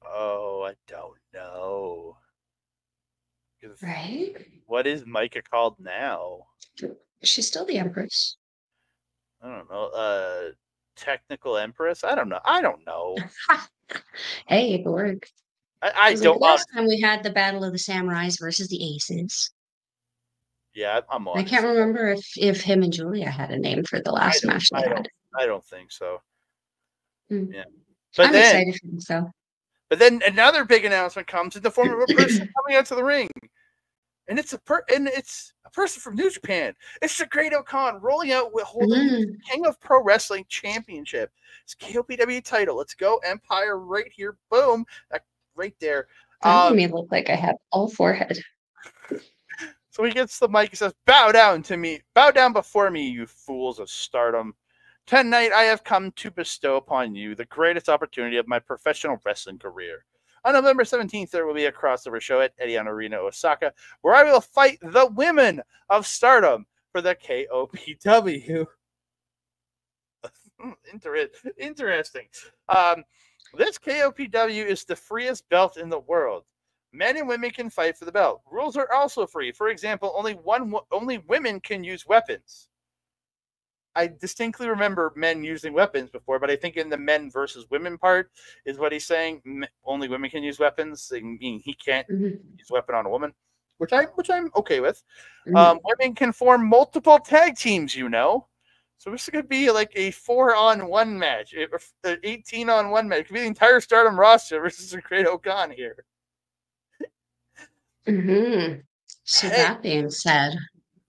Oh, I don't know. Right? What is Maika called now? She's still the Empress. I don't know. Uh, technical Empress. I don't know. I don't know. Hey, it worked. I, I don't. Like last time we had the Battle of the Samurais versus the Aces. Yeah, I'm on. I can't remember if if him and Julia had a name for the last I match. They I, had. Don't, I don't think so. Mm. Yeah, but I'm then, excited for him, so. But then another big announcement comes in the form of a person coming out to the ring, and it's a per and it's a person from New Japan. It's Great O'Khan rolling out with holding mm. the King of Pro Wrestling Championship. It's K O P W title. Let's go Empire right here. Boom. That, right there. That um, made me look like I have all forehead. So he gets the mic and says, "Bow down to me. Bow down before me, you fools of Stardom. Tonight I have come to bestow upon you the greatest opportunity of my professional wrestling career. On November seventeenth, there will be a crossover show at Edion Arena, Osaka, where I will fight the women of Stardom for the K O P W. Inter interesting. Um, This K O P W is the freest belt in the world. Men and women can fight for the belt. Rules are also free. For example, only one only women can use weapons." I distinctly remember men using weapons before, but I think in the men versus women part is what he's saying. Only women can use weapons, meaning he can't mm-hmm. use a weapon on a woman, which I which I'm okay with. Mm-hmm. Um, women can form multiple tag teams, you know. So this could be like a four on one match, an eighteen on one match. It could be the entire Stardom roster versus the Great O'Khan here. Mm-hmm. So hey, that being said,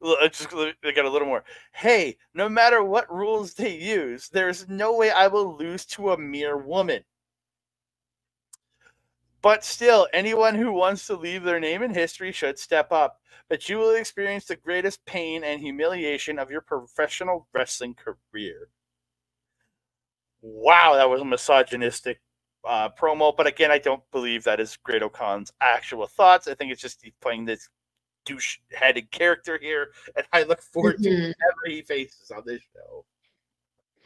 I just I got a little more. "Hey, no matter what rules they use, there's no way I will lose to a mere woman. But still, anyone who wants to leave their name in history should step up. But you will experience the greatest pain and humiliation of your professional wrestling career." Wow, that was a misogynistic uh, promo. But again, I don't believe that is Great O'Khan's actual thoughts. I think it's just he's playing this douche-headed character here. And I look forward mm-hmm. to whatever he faces on this show.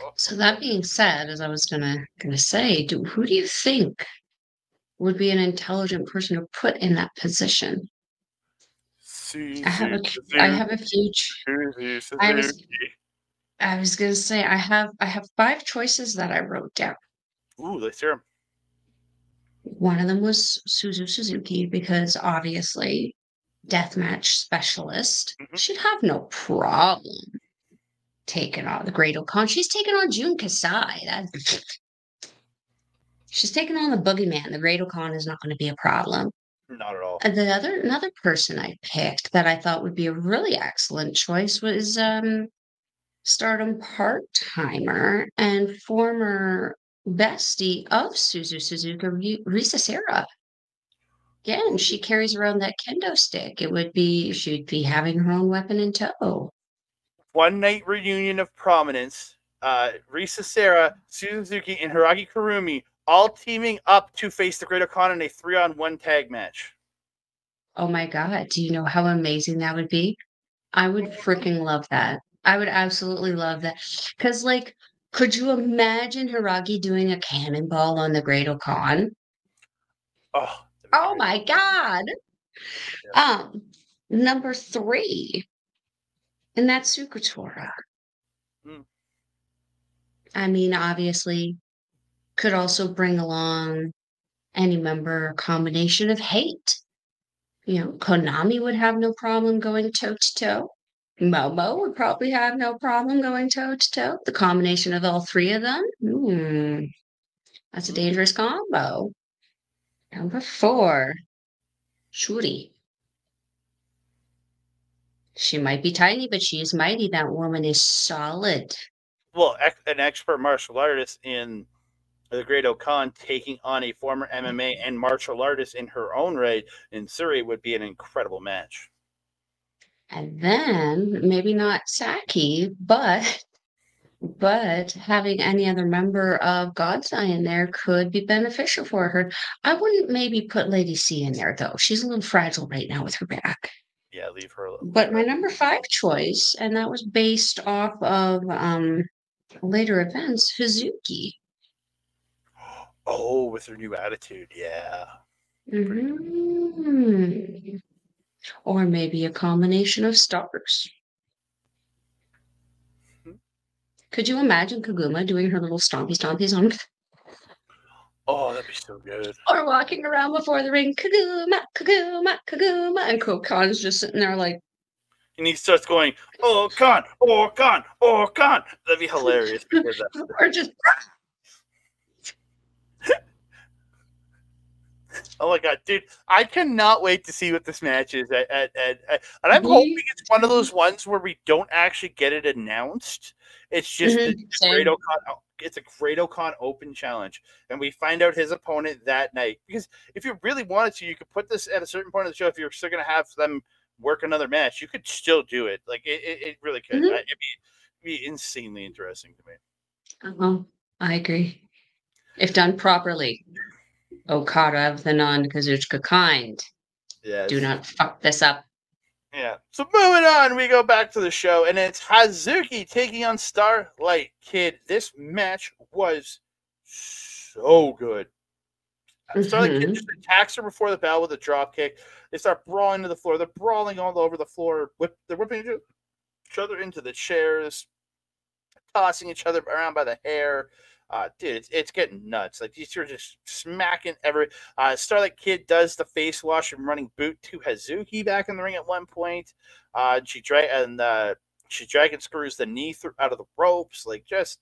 Oh. So that being said, as I was gonna gonna say, do, who do you think would be an intelligent person to put in that position? I have a, I have a huge. I was, I was gonna say I have I have five choices that I wrote down. Ooh, let's hear them. One of them was Suzu Suzuki, because obviously, deathmatch specialist. Mm-hmm. She'd have no problem taking on the Great O'Khan. She's taking on Jun Kasai. That's. She's taking on the boogeyman. The Great O'Khan is not going to be a problem. Not at all. And the other another person I picked that I thought would be a really excellent choice was um, Stardom part-timer and former bestie of Suzu Suzuki, Risa Serra. Again, she carries around that kendo stick. It would be she'd be having her own weapon in tow. One night reunion of prominence. Uh, Risa Serra, Suzu Suzuki, and Hiragi Kurumi, all teaming up to face the Great O'Khan in a three on one tag match. Oh my God. Do you know how amazing that would be? I would freaking love that. I would absolutely love that. Because, like, Could you imagine Hiragi doing a cannonball on the Great Okan? Oh, oh my God. Yeah. Um, number three, and that's Sukutora. Mm. I mean, obviously, could also bring along any member or combination of Hate. You know, Konami would have no problem going toe-to-toe. Momo would probably have no problem going toe-to-toe. The combination of all three of them, hmm, that's a dangerous combo. Number four, Syuri. She might be tiny, but she is mighty. That woman is solid. Well, an expert martial artist in the Great Okan taking on a former M M A and martial artist in her own right in Syuri would be an incredible match. And then, maybe not Saki, but but having any other member of God's Eye in there could be beneficial for her. I wouldn't maybe put Lady C in there, though. She's a little fragile right now with her back. Yeah, leave her alone. But my number five choice, and that was based off of um, later events, Hazuki. Oh, with her new attitude, yeah. Mm-hmm. Or maybe a combination of stars. Mm-hmm. Could you imagine Koguma doing her little stompy stompies on? Oh, that'd be so good. Or walking around before the ring, Koguma, Koguma, Koguma, and Kokan's just sitting there like. And he starts going, oh, Okan, oh, Okan, oh, Okan. That'd be hilarious. Because that's or just. Oh my God, dude! I cannot wait to see what this match is, at, at, at, at, and I'm hoping it's one of those ones where we don't actually get it announced. It's just mm-hmm. a Great Okan, it's a Great Okan Open Challenge, and we find out his opponent that night. Because if you really wanted to, you could put this at a certain point of the show. If you're still going to have them work another match, you could still do it. Like it, it, it really could. Mm-hmm. It'd be, it'd be insanely interesting to me. Uh-huh. I agree. If done properly. Okada of the non-Kazuchika kind. Yes. Do not fuck this up. Yeah. So moving on, we go back to the show, and it's Hazuki taking on Starlight Kid. This match was so good. Mm-hmm. Starlight Kid just attacks her before the bell with a drop kick. They start brawling to the floor. They're brawling all over the floor. Whip, they're whipping each other into the chairs, tossing each other around by the hair. Uh, dude, it's, it's getting nuts. Like, these two are just smacking every... Uh, Starlight Kid does the face wash and running boot to Hazuki back in the ring at one point. Uh, she, dra and, uh, she dragon screws the knee through, out of the ropes. Like, just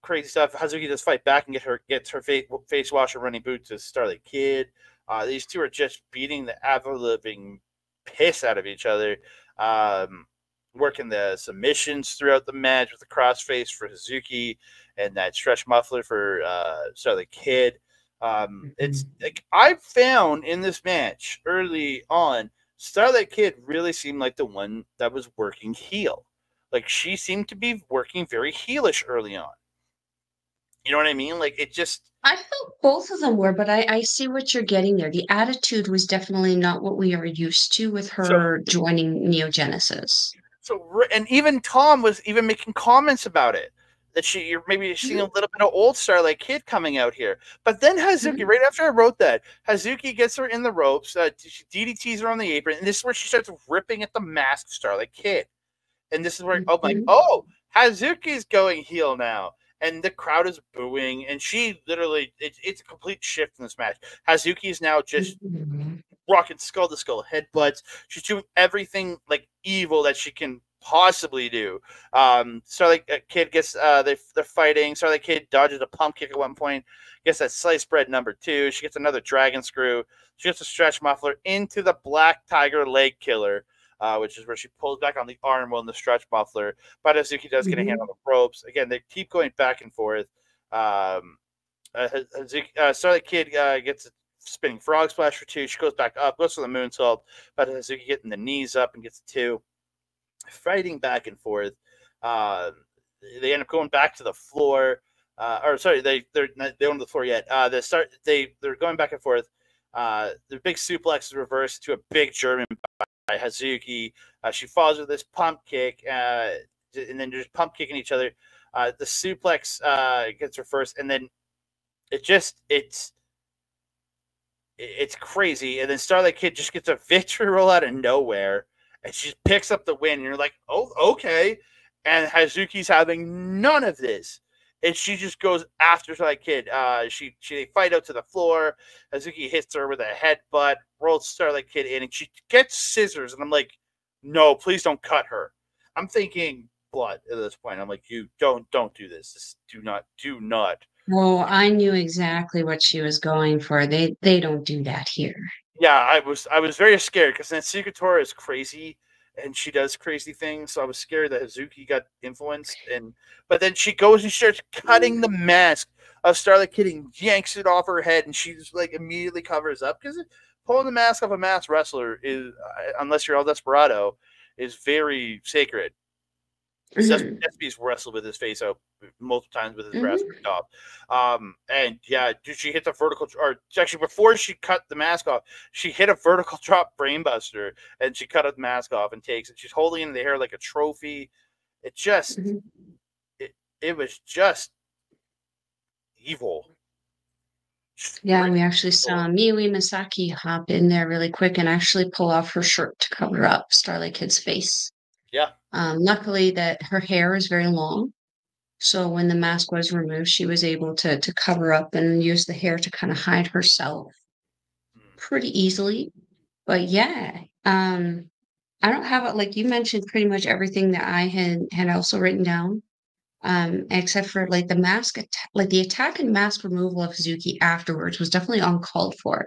crazy stuff. Hazuki does fight back and get her gets her fa face wash and running boot to Starlight Kid. Uh, these two are just beating the ever-living piss out of each other. Um... working the submissions throughout the match with the crossface for Hazuki and that stretch muffler for uh, Starlight Kid. Um, it's like I found in this match early on, Starlight Kid really seemed like the one that was working heel. Like she seemed to be working very heelish early on. You know what I mean? Like it just. I felt both of them were, but I, I see what you're getting there. The attitude was definitely not what we are used to with her so, joining Neo Genesis. So, and even Tom was even making comments about it that she you're maybe seeing a little bit of old Starlight Kid coming out here. But then Hazuki, right after I wrote that, Hazuki gets her in the ropes, uh, D D Ts her on the apron, and this is where she starts ripping at the mask of Starlight Kid. And this is where mm-hmm. I'm like, oh, Hazuki's going heel now, and the crowd is booing, and she literally it, it's a complete shift in this match. Hazuki is now just. Mm-hmm. Rocket skull to skull headbutts. She's doing everything like evil that she can possibly do. Um, Starlight Kid gets uh, they they're fighting. Starlight Kid dodges a pump kick at one point. Gets that sliced bread number two. She gets another dragon screw. She gets a stretch muffler into the Black Tiger leg killer, uh, which is where she pulls back on the arm while in the stretch muffler. But Hazuki does mm-hmm. get a hand on the ropes. Again, they keep going back and forth. Um, uh, Hazuki, uh, Starlight Kid uh, gets. A spinning frog splash for two. She goes back up, goes for the moonsault, but Hazuki getting the knees up and gets a two. Fighting back and forth. Uh, they end up going back to the floor. Uh, or sorry, they they're not they own the floor yet. Uh, they start they they're going back and forth. Uh, the big suplex is reversed to a big German by Hazuki. Uh, she follows with this pump kick, uh, and then just pump kicking each other. Uh, the suplex uh, gets her first, and then it just it's it's crazy. And then Starlight Kid just gets a victory roll out of nowhere, and she picks up the win. And you're like, oh, okay. And Hazuki's having none of this, and she just goes after Starlight Kid. Uh, she she they fight out to the floor. Hazuki hits her with a headbutt, rolls Starlight Kid in, and she gets scissors. And I'm like, no, please don't cut her. I'm thinking blood at this point. I'm like, you don't don't do this. This do not do not. Well, I knew exactly what she was going for. They they don't do that here. Yeah, I was I was very scared because Natsuko Tora is crazy and she does crazy things. So I was scared that Hazuki got influenced, and but then she goes and starts cutting the mask of Starlight Kid and yanks it off her head, and she just like immediately covers up because pulling the mask off a masked wrestler is, unless you're El Desperado, is very sacred. Mm-hmm. Despy's wrestled with his face out multiple times with his mm-hmm. wrestling top. Um, and yeah, dude, she hit the vertical, or actually, before she cut the mask off, she hit a vertical drop brainbuster and she cut the mask off and takes it. She's holding it in the air like a trophy. It just, mm-hmm. it, it was just evil. Yeah, and we actually saw Miyu Amasaki hop in there really quick and actually pull off her shirt to cover up Starlight Kid's face. Yeah. Um, luckily that her hair is very long, so when the mask was removed, she was able to to cover up and use the hair to kind of hide herself pretty easily. But yeah, um, I don't have it like you mentioned pretty much everything that I had had also written down, um, except for like the mask, like the attack and mask removal of Hazuki afterwards was definitely uncalled for.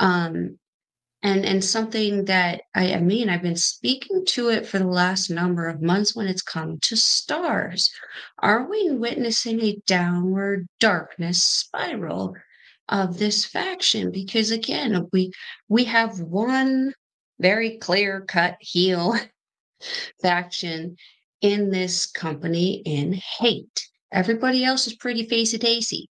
Um, And and something that, I, I mean, I've been speaking to it for the last number of months when it's come to stars. Are we witnessing a downward darkness spiral of this faction? Because, again, we, we have one very clear-cut heel faction in this company in Hate. Everybody else is pretty facey-tacey.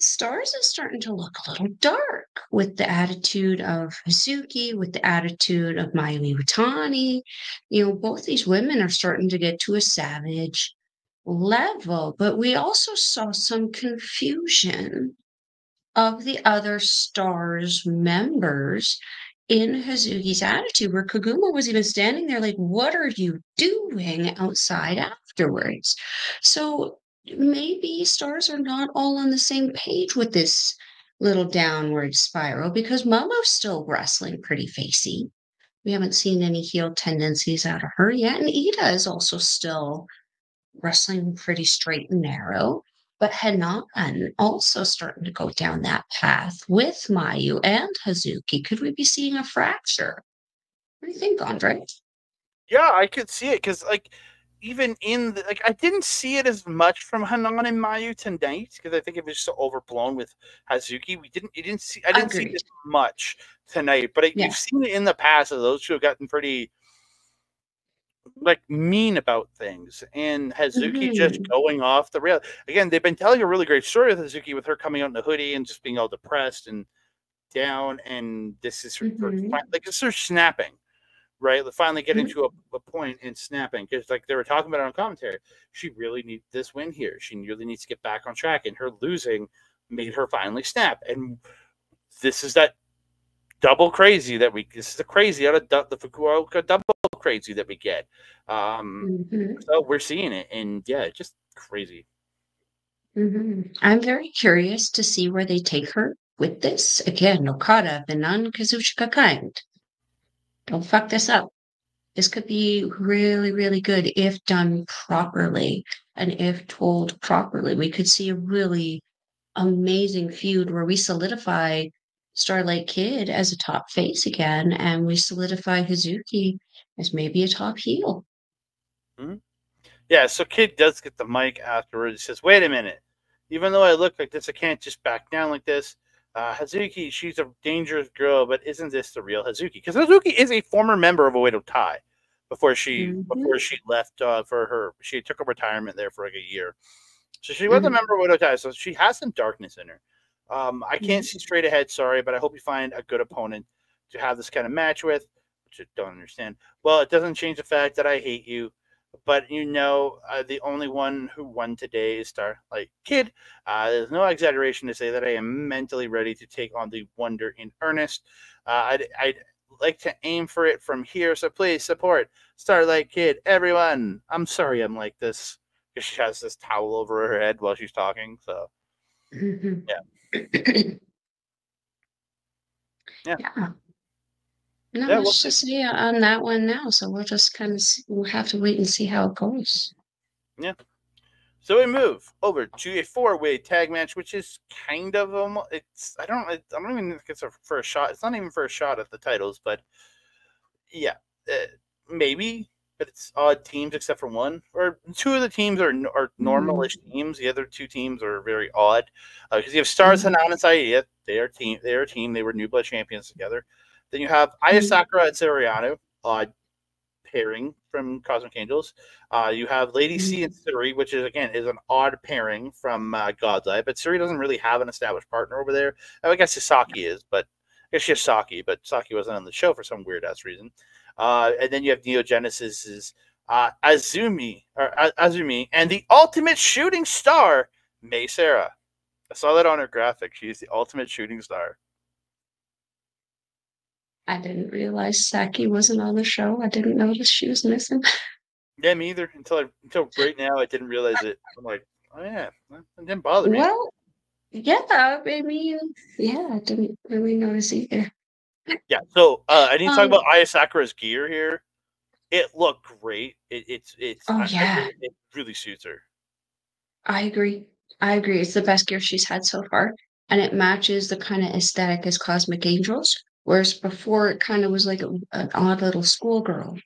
Stars is starting to look a little dark with the attitude of Hazuki, with the attitude of Mayu Iwatani. You know, both these women are starting to get to a savage level, but we also saw some confusion of the other Stars members in Hazuki's attitude, where Koguma was even standing there like, what are you doing outside afterwards? So maybe Stars are not all on the same page with this little downward spiral, because Momo's still wrestling pretty facey. We haven't seen any heel tendencies out of her yet. And Ida is also still wrestling pretty straight and narrow. But Hanan also starting to go down that path with Mayu and Hazuki. Could we be seeing a fracture? What do you think, Andre? Yeah, I could see it because, like, even in the, like, I didn't see it as much from Hanan and Mayu tonight because I think it was so overblown with Hazuki. We didn't, you didn't see, I didn't Agreed. see it as much tonight, but I, yeah. you've seen it in the past that those two have gotten pretty, like, mean about things. And Hazuki mm-hmm. just going off the rail. Again, they've been telling a really great story with Hazuki, with her coming out in a hoodie and just being all depressed and down. And this is her, mm-hmm. her like, it's her snapping. Right, finally getting to a, a point and snapping, because like they were talking about it on commentary, she really needs this win here. She really needs to get back on track, and her losing made her finally snap. And this is that double crazy that we. This is the crazy out of the Fukuoka double crazy that we get. Um, mm-hmm. So we're seeing it, and yeah, just crazy. Mm-hmm. I'm very curious to see where they take her with this again. Okada, Benan, Kazuchika kind. Don't fuck this up. This could be really, really good if done properly and if told properly. We could see a really amazing feud where we solidify Starlight Kid as a top face again, and we solidify Hazuki as maybe a top heel. Mm-hmm. Yeah, so Kid does get the mic afterwards. He says, wait a minute. Even though I look like this, I can't just back down like this. Uh, Hazuki, she's a dangerous girl, but isn't this the real Hazuki? Because Hazuki is a former member of Oedo Tai before she mm-hmm. before she left uh, for her. She took a retirement there for like a year, so she mm-hmm. was a member of Oedo Tai. So she has some darkness in her. Um, I can't mm-hmm. see straight ahead. Sorry, but I hope you find a good opponent to have this kind of match with. Which I don't understand. Well, it doesn't change the fact that I hate you. But, you know, uh, the only one who won today is Starlight Kid. Uh, there's no exaggeration to say that I am mentally ready to take on the Wonder in earnest. Uh, I'd, I'd like to aim for it from here, so please support Starlight Kid, everyone. I'm sorry I'm like this. She has this towel over her head while she's talking, so. Yeah. Yeah. Yeah. No, yeah, let's we'll just see on that one now. So we'll just kind of see, we'll have to wait and see how it goes. Yeah. So we move over to a four-way tag match, which is kind of almost, it's I don't I don't even think it's a for a shot. It's not even for a shot at the titles, but yeah, uh, maybe. But it's odd teams except for one, or two of the teams are are normalish mm-hmm. teams. The other two teams are very odd because uh, you have Stars mm-hmm. Hanan and Saya. They are team. They are a team. They were New Blood champions together. Then you have Aya Sakura and Soriano, odd pairing from Cosmic Angels. Uh, you have Lady C and Syuri, which is, again, is an odd pairing from uh, God's Eye. But Syuri doesn't really have an established partner over there. Oh, I guess Sasaki is, but I guess she has Saki, but Saki wasn't on the show for some weird-ass reason. Uh, and then you have Neogenesis's uh, Azumi, or, uh, Azumi and the ultimate shooting star, May Sarah. I saw that on her graphic. She's the ultimate shooting star. I didn't realize Saki wasn't on the show. I didn't notice she was missing. Yeah, me either. Until I, until right now, I didn't realize it. I'm like, oh yeah, it didn't bother me. Well, yeah, I mean, yeah, I didn't really notice either. Yeah, so uh, I need to um, talk about Aya Sakura's gear here. It looked great. It, it's it's oh, I, yeah. it, it really suits her. I agree. I agree. It's the best gear she's had so far, and it matches the kind of aesthetic as Cosmic Angels. Whereas before, it kind of was like a, an odd little schoolgirl.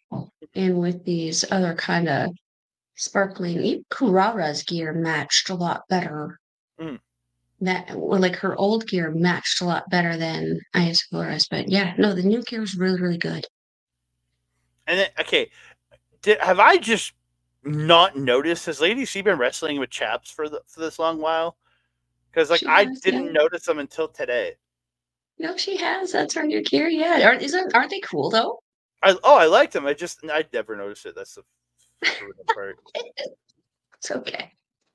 And with these other kind of sparkling, even Kurara's gear matched a lot better. Mm. That, or like her old gear matched a lot better than Aya Sakura's. But yeah, no, the new gear is really, really good. And then, okay, did, have I just not noticed? Has Lady C been wrestling with chaps for, the, for this long while? Because like she I has, didn't yeah. notice them until today. No, she has. That's her new gear. Yeah, aren't isn't aren't they cool though? I oh, I liked them. I just I never noticed it. That's the part. It's okay.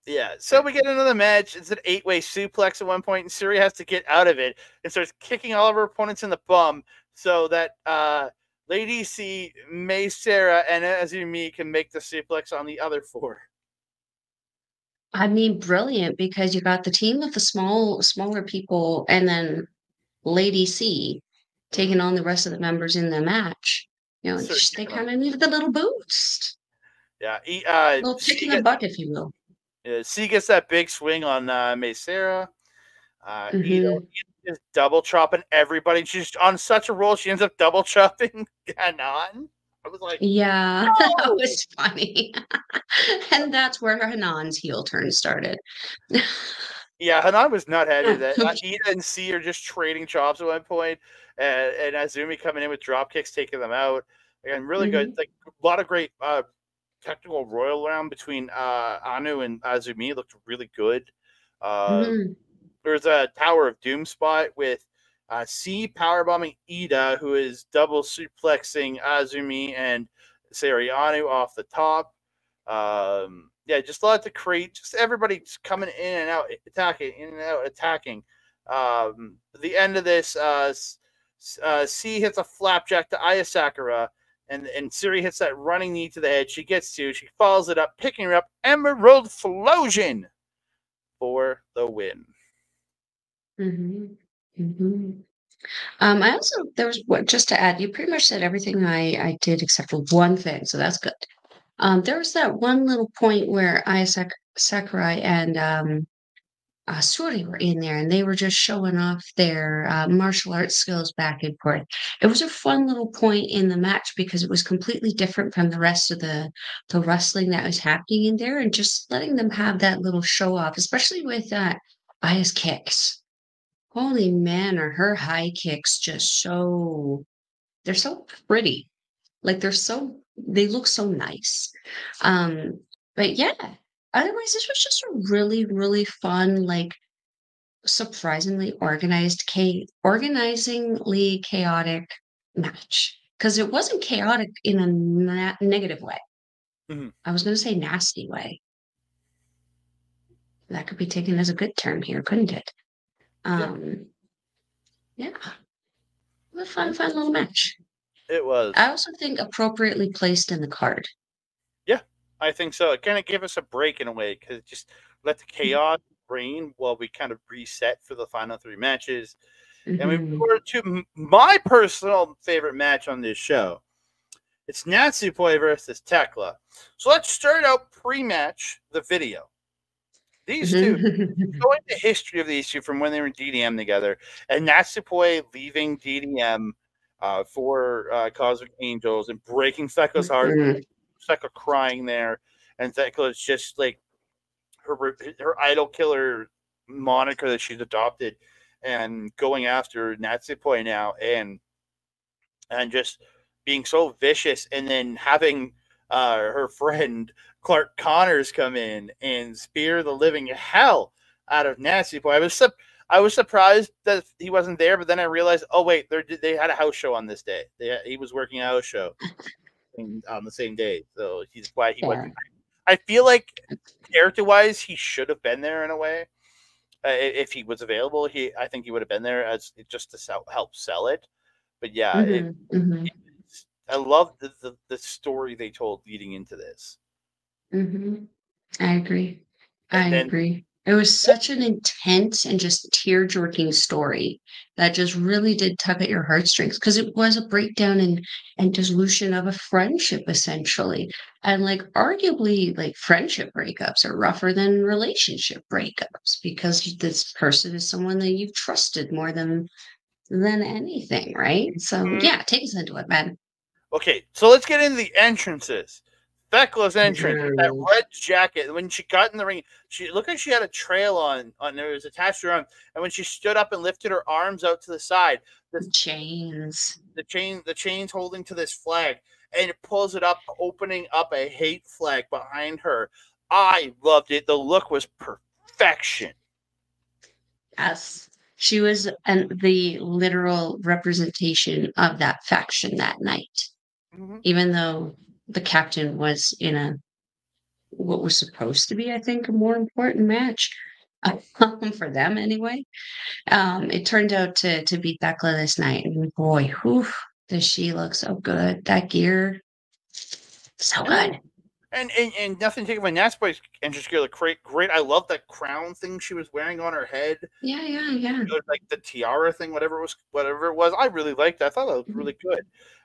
Yeah. So we get another match. It's an eight-way suplex at one point, and Syuri has to get out of it and starts kicking all of her opponents in the bum, so that uh, Lady C, May, Sarah, and Azumi can make the suplex on the other four. I mean, brilliant, because you got the team of the small, smaller people, and then Lady C taking on the rest of the members in the match. You know, so just, they kind of needed the little boost. Yeah. He, uh, a little kick in the gets, butt, if you will. Yeah, C gets that big swing on uh, May Sarah. Uh, mm-hmm. you know, just double chopping everybody. She's on such a roll, she ends up double chopping Hanan. I was like, yeah, oh! That was funny. And that's where Hanan's heel turn started. Yeah, Hanan was not happy that. Ida and C are just trading chops at one point, and, and Azumi coming in with drop kicks, taking them out. Again, really mm-hmm. good. Like a lot of great uh, technical royal round between uh, Anu and Azumi. It looked really good. Uh, mm-hmm. There was a Tower of Doom spot with uh, C powerbombing Ida, who is double suplexing Azumi and Sayori Anu off the top. Um, Yeah, just a lot to create. Just everybody just coming in and out, attacking, in and out, attacking. Um, the end of this, uh, uh, C hits a flapjack to Aya Sakura, and, and Syuri hits that running knee to the head. She gets to, she follows it up, picking her up. Emerald Flosion for the win. Mm-hmm. Mm-hmm. Um, I also, there was, just to add, you pretty much said everything I, I did except for one thing, so that's good. Um, there was that one little point where Aya Sak Sakurai and um, uh, Syuri were in there, and they were just showing off their uh, martial arts skills back and forth. It was a fun little point in the match because it was completely different from the rest of the, the wrestling that was happening in there, and just letting them have that little show off, especially with uh, Aya's kicks. Holy man, are her high kicks just so... They're so pretty. Like, they're so... They look so nice. Um, but yeah, otherwise this was just a really, really fun, like surprisingly organized, cha organizingly chaotic match. Because it wasn't chaotic in a na negative way. Mm-hmm. I was going to say nasty way. That could be taken as a good term here, couldn't it? Um, yeah. yeah. What a fun, fun little match. It was. I also think appropriately placed in the card. Yeah, I think so. It kind of gave us a break in a way, because it just let the chaos reign while we kind of reset for the final three matches. Mm-hmm. And we were to my personal favorite match on this show. It's Natsupoi versus Thekla. So let's start out pre-match the video. These two, go into history of these two from when they were in D D M together, and Natsupoi leaving D D M uh, for uh, Cosmic Angels and breaking Thekla's heart. Thekla crying there, and Thekla's just like her her idol killer moniker that she's adopted, and going after Natsupoi now, and and just being so vicious, and then having uh, her friend Clark Connors come in and spear the living hell out of Natsupoi. I was I was surprised that he wasn't there, but then I realized, oh wait, they had a house show on this day. They, he was working a house show on the same day, so he's why he yeah. wasn't. I feel like character-wise, he should have been there in a way. Uh, if he was available, he I think he would have been there as just to sell, help sell it. But yeah. Mm-hmm. it, mm-hmm. it, I love the, the, the story they told leading into this. Mm-hmm. I agree. And I then, agree. It was such an intense and just tear-jerking story that just really did tug at your heartstrings, because it was a breakdown and, and dissolution of a friendship, essentially. And like arguably, like friendship breakups are rougher than relationship breakups, because this person is someone that you've trusted more than than anything, right? So mm-hmm. yeah, take us into it, man. Okay, so let's get into the entrances. Thekla's entrance, mm-hmm. that red jacket. When she got in the ring, she looked like she had a trail on, on there was attached to her arm. And when she stood up and lifted her arms out to the side, the chains, the chain, the chains holding to this flag, and it pulls it up, opening up a hate flag behind her. I loved it. The look was perfection. Yes. She was an, the literal representation of that faction that night. Mm-hmm. Even though the captain was in a what was supposed to be, I think, a more important match um, for them anyway. Um, it turned out to to beat Thekla this night, and boy, whew, does she look so good? That gear, so good. And and, and nothing taken by Natsupoi, and just gear, great, great. I love that crown thing she was wearing on her head. Yeah, yeah, yeah. You know, like the tiara thing, whatever it was, whatever it was. I really liked that. I thought that was mm-hmm. really good.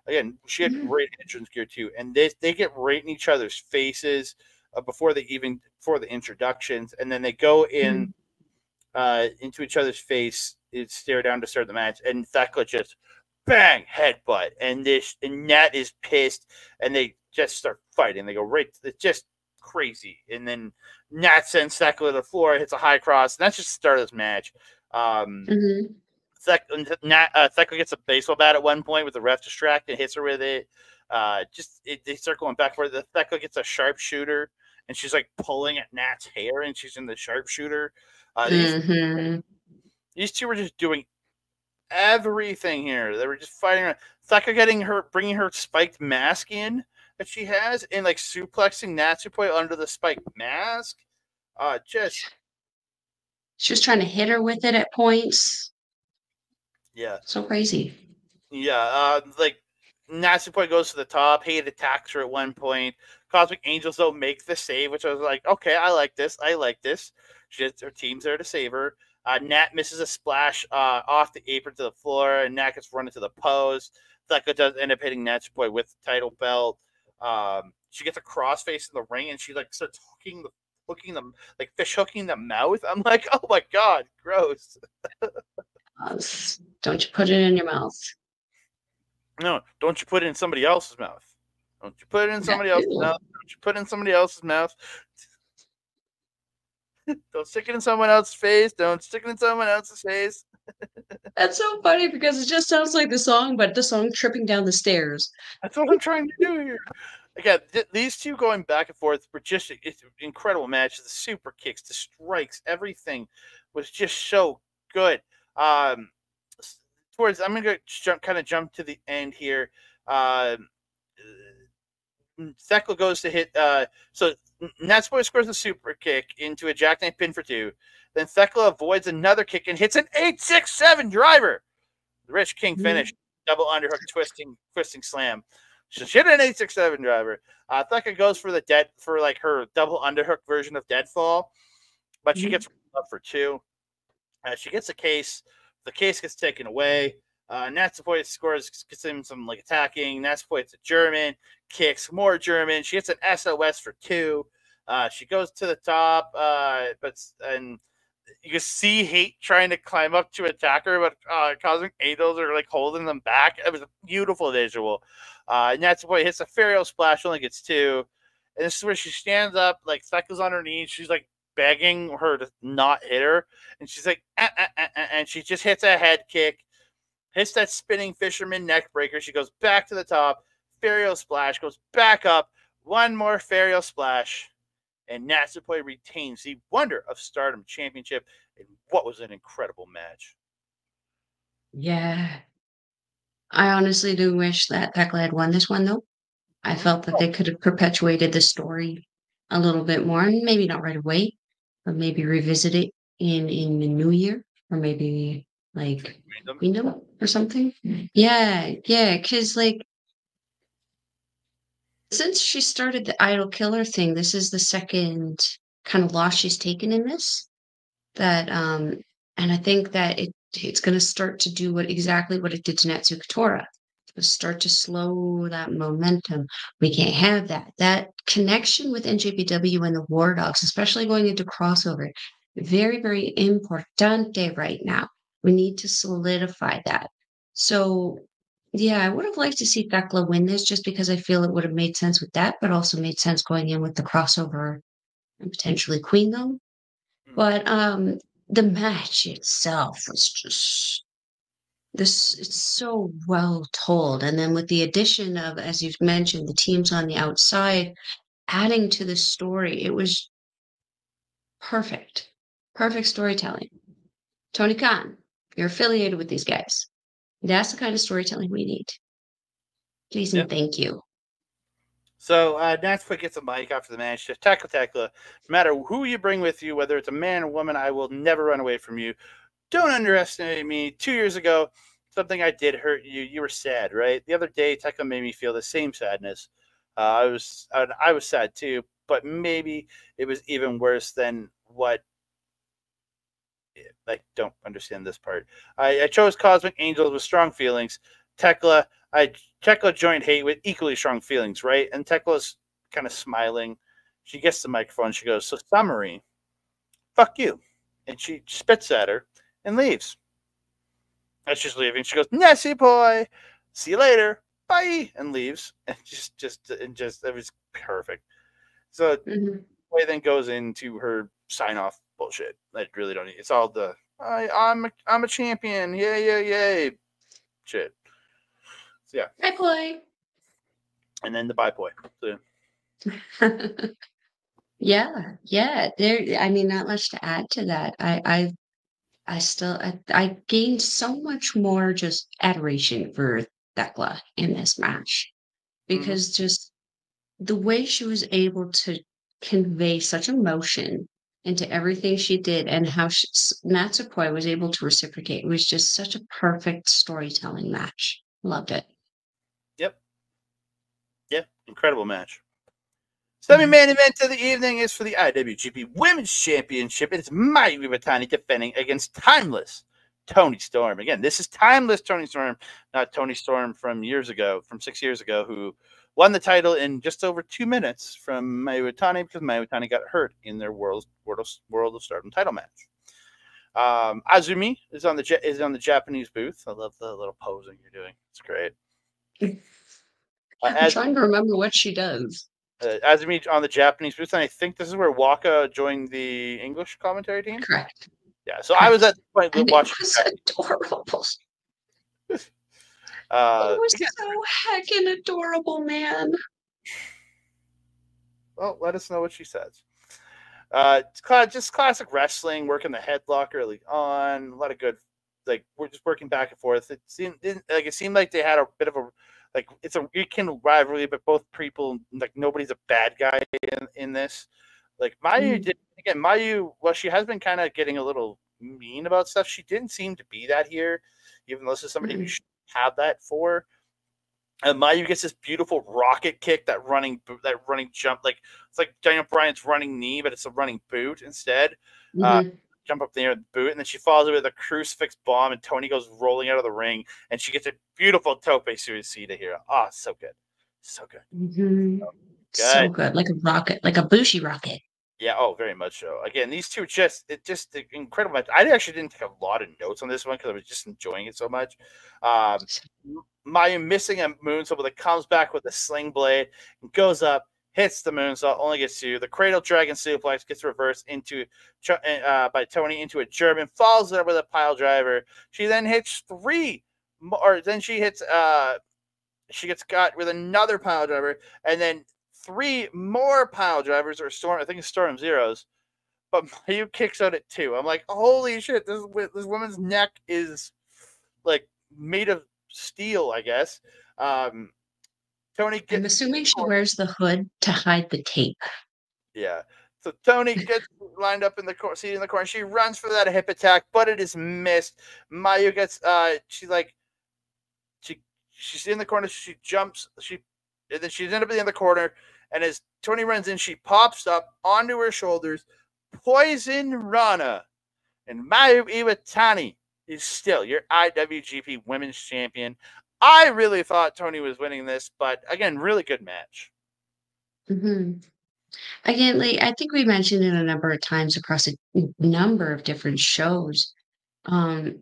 Again, she had great entrance gear too, and they they get right in each other's faces uh, before they even before the introductions, and then they go in mm-hmm. uh, into each other's face, stare down to start the match, and Thekla just bang headbutt, and this and Nat is pissed, and they just start fighting. They go right, it's just crazy, and then Nat sends Thekla to the floor, hits a high cross, and that's just the start of this match. Um, mm-hmm. Thekla uh, gets a baseball bat at one point with the ref distracted and hits her with it. Uh, just it, they start going back and forth. Thekla gets a sharpshooter, and she's like pulling at Nat's hair, and she's in the sharpshooter. Uh, these, mm-hmm. these two were just doing everything here. They were just fighting around. Thekla getting her, bringing her spiked mask in that she has, and like suplexing Natsupoi under the spiked mask. Uh, just she was trying to hit her with it at points. Yeah. So crazy. Yeah. Uh, like, Natsupoi goes to the top. Hate attacks her at one point. Cosmic Angels, though, make the save, which I was like, okay, I like this. I like this. She just, her team's there to save her. Uh, Nat misses a splash uh, off the apron to the floor, and Nat gets run into the post. Thekla does end up hitting Natsupoi with the title belt. Um, she gets a crossface in the ring, and she, like, starts hooking the, hooking the, like, fish hooking the mouth. I'm like, oh, my God, gross. Don't you put it in your mouth. No, don't you put it in somebody else's mouth. Don't you put it in somebody else's mouth. Don't you put it in somebody else's mouth. Don't stick it in someone else's face. Don't stick it in someone else's face. That's so funny, because it just sounds like the song, but the song Tripping Down the Stairs. That's what I'm trying to do here. Again, th these two going back and forth were just it's an incredible match. The super kicks, the strikes, everything was just so good. Um, towards I'm gonna go jump, kind of jump to the end here. Uh, Thekla goes to hit. Uh, so Natsupoi scores a super kick into a jackknife pin for two. Then Thekla avoids another kick and hits an eight six seven driver. The Rich King finish. Double underhook twisting twisting slam. She hit an eight six seven driver. Uh, Thekla goes for the dead for like her double underhook version of deadfall, but she mm-hmm. gets up for two. Uh, she gets a case. The case gets taken away. Uh, Natsupoi scores, gets him some like attacking. Natsupoi hits a German, kicks more German. She hits an S O S for two. Uh, she goes to the top, uh, but and you can see Hate trying to climb up to attack her, but uh, Cosmic Angels are like holding them back. It was a beautiful visual. Uh, Natsupoi hits a Ferio splash, only gets two. And this is where she stands up, like Thekla on her knees. She's like begging her to not hit her, and she's like, ah, ah, ah, ah, and she just hits a head kick. Hits that spinning fisherman neck breaker. She goes back to the top. Ferio splash goes back up. One more Ferio splash. And Natsupoi retains the Wonder of Stardom Championship. And what was an incredible match. Yeah. I honestly do wish that Thekla had won this one, though. I felt that they could have perpetuated the story a little bit more. Maybe not right away, but maybe revisit it in, in the new year. Or maybe like Kingdom or something. Yeah, yeah, because like since she started the idol killer thing, this is the second kind of loss she's taken in this. That um and I think that it it's gonna start to do what exactly what it did to Natsuko Tora. Start to slow that momentum. We can't have that. That connection with N J P W and the War Dogs, especially going into crossover, very, very importante right now. We need to solidify that. So, yeah, I would have liked to see Thekla win this just because I feel it would have made sense with that, but also made sense going in with the crossover and potentially Queendom. But um, the match itself was just this. It's so well told. And then with the addition of, as you've mentioned, the teams on the outside, adding to the story, it was perfect. Perfect storytelling. Tony Khan. You're affiliated with these guys. That's the kind of storytelling we need. Please and yep. Thank you. So uh, Natsupoi gets a mic after the match. Thekla, Thekla, no matter who you bring with you, whether it's a man or woman, I will never run away from you. Don't underestimate me. Two years ago, something I did hurt you. You were sad, right? The other day, Thekla made me feel the same sadness. Uh, I was, I, I was sad too, but maybe it was even worse than what. I don't understand this part. I, I chose Cosmic Angels with strong feelings. Thekla, I Thekla joined Hate with equally strong feelings, right? And Tekla's kind of smiling. She gets the microphone. She goes, so summary, fuck you. And she spits at her and leaves. As she's leaving, she goes, Natsupoi, see you later, bye, and leaves. And just, just, and just, it was perfect. So mm-hmm. Way then goes into her sign-off bullshit. I really don't need it's all the I, I'm a, I'm a champion. Yay, yay, yay. Shit. So, yeah. Bye, boy. And then the bye, boy. So. yeah, yeah. There. I mean, not much to add to that. I, I, I still, I, I gained so much more just adoration for Thekla in this match because mm-hmm. just the way she was able to convey such emotion into everything she did and how she, Natsupoi was able to reciprocate. It was just such a perfect storytelling match. Loved it. Yep. Yeah, incredible match. So the main event of the evening is for the I W G P Women's Championship. It's Mayu Iwatani defending against Timeless Toni Storm. Again, this is Timeless Toni Storm, not Toni Storm from years ago, from six years ago, who won the title in just over two minutes from Mayu Iwatani because Mayu Iwatani got hurt in their World World of, World of Stardom title match. Um, Azumi is on the is on the Japanese booth. I love the little posing you're doing. It's great. I'm uh, trying Azumi, to remember what she does. Uh, Azumi on the Japanese booth, and I think this is where Waka joined the English commentary team. Correct. Yeah. So Correct. I was at the point and watching. It was adorable. Uh, it was yeah. so heckin' adorable, man. Well, let us know what she says. Uh, just classic wrestling, working the headlock early on. A lot of good, like we're just working back and forth. It seemed like it seemed like they had a bit of a Like, it's a weekend rivalry, but both people, like, nobody's a bad guy in, in this. Like, Mayu did, again, Mayu, well, she has been kind of getting a little mean about stuff. She didn't seem to be that here, even though this is somebody mm-hmm. who should have that for. And Mayu gets this beautiful rocket kick, that running that running jump. Like, it's like Daniel Bryan's running knee, but it's a running boot instead. Mm-hmm. Uh, jump up in the air with the boot, and then she follows it with a crucifix bomb, and Toni goes rolling out of the ring, and she gets a beautiful tope suicida here. Ah, oh, so good. So good. Mm-hmm. So good. So good. Like a rocket, like a Bushi rocket. Yeah, oh, very much so. Again, these two just, it just incredible. I actually didn't take a lot of notes on this one because I was just enjoying it so much. Um, Mayu missing a moonsault, but it comes back with a sling blade and goes up, hits the moonsault, only gets two. The cradle dragon suplex gets reversed into uh, by Toni into a German, follows it up with a pile driver. She then hits three, or then she hits, uh, she gets got with another pile driver, and then three more pile drivers or storm, I think it's storm zeros, but Mayu kicks out at two. I'm like, holy shit, this this woman's neck is like made of steel, I guess. Um, Toni gets, I'm assuming she wears the hood to hide the tape. Yeah. So Toni gets lined up in the cor- seat in the corner. She runs for that hip attack, but it is missed. Mayu gets uh, she's like, she she's in the corner. She jumps. She and then she's ended up in the other corner. And as Toni runs in, she pops up onto her shoulders, poison Rana, and Mayu Iwatani is still your I W G P Women's Champion. I really thought Toni was winning this, but again, really good match. Mm-hmm. Again, like, I think we mentioned it a number of times across a number of different shows. Um,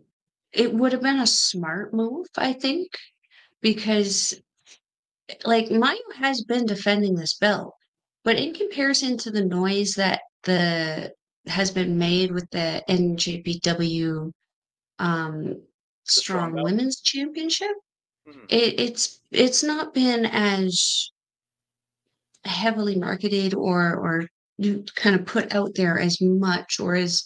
it would have been a smart move, I think, because, like, Mayu has been defending this belt, but in comparison to the noise that the has been made with the N J P W um, Strong Women's Championship, mm-hmm. it, it's it's not been as heavily marketed or or kind of put out there as much, or as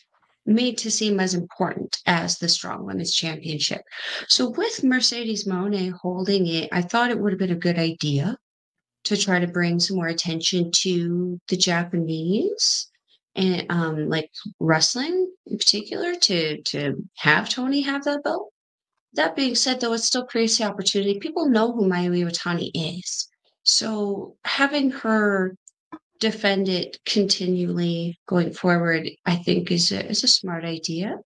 made to seem as important as the Strong Women's Championship. So with Mercedes Moné holding it, I thought it would have been a good idea to try to bring some more attention to the Japanese and um, like wrestling in particular, to to have Toni have that belt. That being said, though, it still creates the opportunity. People know who Mayu Iwatani is. So having her defend it continually going forward, I think, is a, is a smart idea,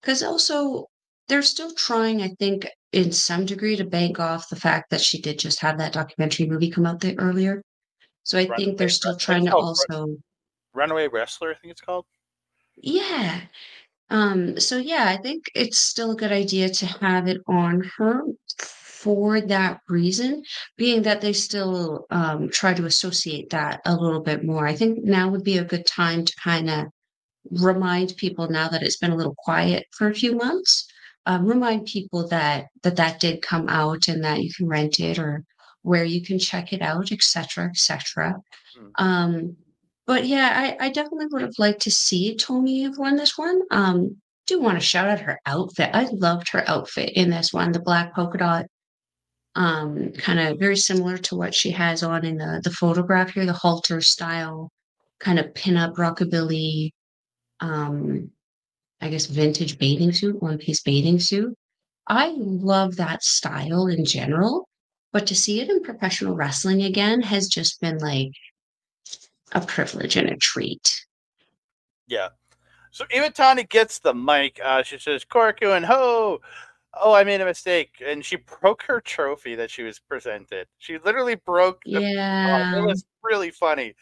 because also they're still trying, I think, in some degree to bank off the fact that she did just have that documentary movie come out there earlier. So I Runaway, think they're still trying to also Runaway Wrestler, I think it's called. Yeah. Um, so yeah, I think it's still a good idea to have it on her for that reason, being that they still um, try to associate that a little bit more. I think now would be a good time to kind of remind people, now that it's been a little quiet for a few months, um, remind people that, that that did come out and that you can rent it or where you can check it out, et cetera, et cetera. Mm-hmm. Um, but yeah, I, I definitely would have liked to see Toni have won this one. Um, do want to shout out her outfit. I loved her outfit in this one, the black polka dot. Um, kind of very similar to what she has on in the, the photograph here, the halter style, kind of pinup rockabilly, um, I guess vintage bathing suit, one-piece bathing suit. I love that style in general, but to see it in professional wrestling again has just been like a privilege and a treat. Yeah. So Iwatani gets the mic. Uh, she says, "Koroku and ho! Oh, I made a mistake," and she broke her trophy that she was presented. She literally broke the yeah. Oh, it was really funny.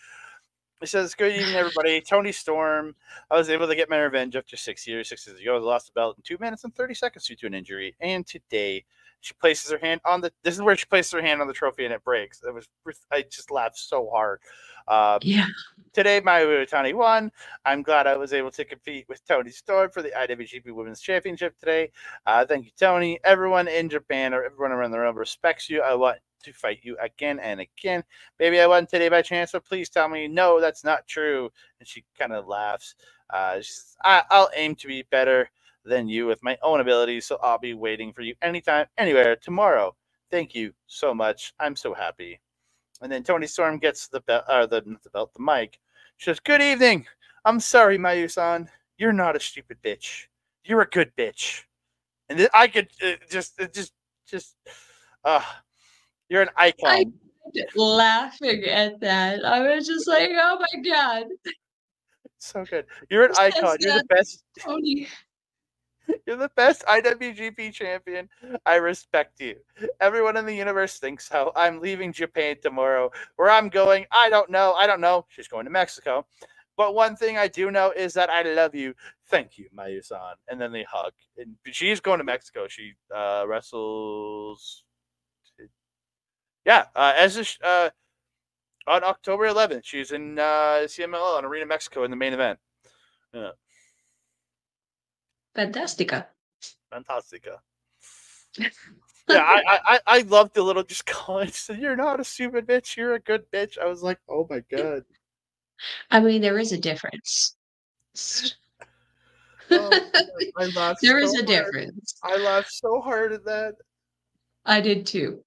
It says, "Good evening, everybody. Toni Storm. I was able to get my revenge after six years. Six years ago, I lost the belt in two minutes and thirty seconds due to an injury. And today, she places her hand on the. This is where she places her hand on the trophy, and it breaks. It was. I just laughed so hard. Um, yeah. Today, Mayu Iwatani won. I'm glad I was able to compete with Toni Storm for the I W G P Women's Championship today. Uh, thank you, Toni. Everyone in Japan or everyone around the world respects you. I want to fight you again and again. Maybe I won today by chance, but please tell me no, that's not true." And she kind of laughs. Uh, she says, I- I'll aim to be better than you with my own abilities, so I'll be waiting for you anytime, anywhere, tomorrow. Thank you so much. I'm so happy. And then Toni Storm gets the belt, uh, the, not the belt, the mic. She says, "Good evening. I'm sorry, Mayu-san. You're not a stupid bitch. You're a good bitch." And then I could uh, just, uh, just, just, uh, you're an icon. I kept laughing at that. I was just like, oh my God. So good. You're an That's icon. You're the best. Tony. You're the best I W G P champion. I respect you. Everyone in the universe thinks so. I'm leaving Japan tomorrow. Where I'm going, I don't know. I don't know. She's going to Mexico. But one thing I do know is that I love you. Thank you, Mayu-san. And then they hug. And she's going to Mexico. She uh, wrestles. Yeah. Uh, as a, uh, on October eleventh, she's in uh, C M L L in Arena, Mexico in the main event. Yeah. Fantastica. Fantastica. Yeah, I, I I loved the little just calling. You're not a stupid bitch. You're a good bitch. I was like, oh my God. I mean, there is a difference. Oh, I laughed there so is a hard. difference. I laughed so hard at that. I did too.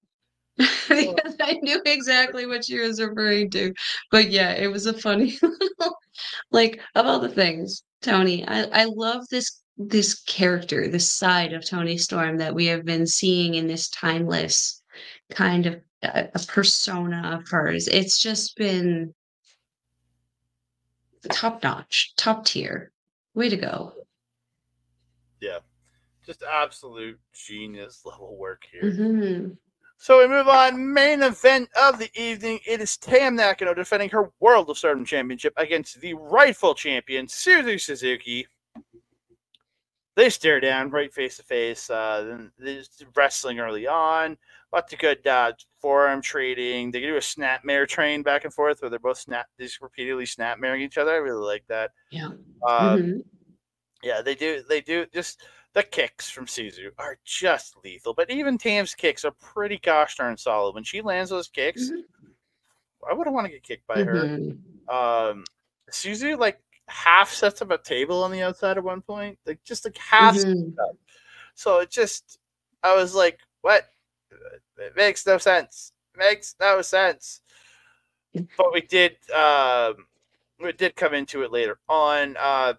Because I knew exactly what she was referring to. But yeah, it was a funny like of all the things, Toni, I, I love this this character, this side of Toni Storm that we have been seeing in this timeless kind of uh, a persona of hers. It's just been top notch, top tier. Way to go. Yeah. Just absolute genius level work here. Mm-hmm. So we move on. Main event of the evening. It is Tam Nakano defending her World of Stardom Championship against the rightful champion, Suzu Suzuki. They stare down right face to face. Uh, then they're wrestling early on. Lots of good uh, forearm trading. They do a snapmare train back and forth where they're both snap, just repeatedly snapmaring each other. I really like that. Yeah. Uh, mm-hmm. Yeah, they do. They do just the kicks from Suzu are just lethal. But even Tam's kicks are pretty gosh darn solid. When she lands those kicks, mm-hmm. I wouldn't want to get kicked by mm-hmm. her. Um, Suzu like half sets up a table on the outside at one point, like just like half. Mm-hmm. Up. So it just, I was like, what? It makes no sense. It makes no sense. But we did, um, we did come into it later on. Uh,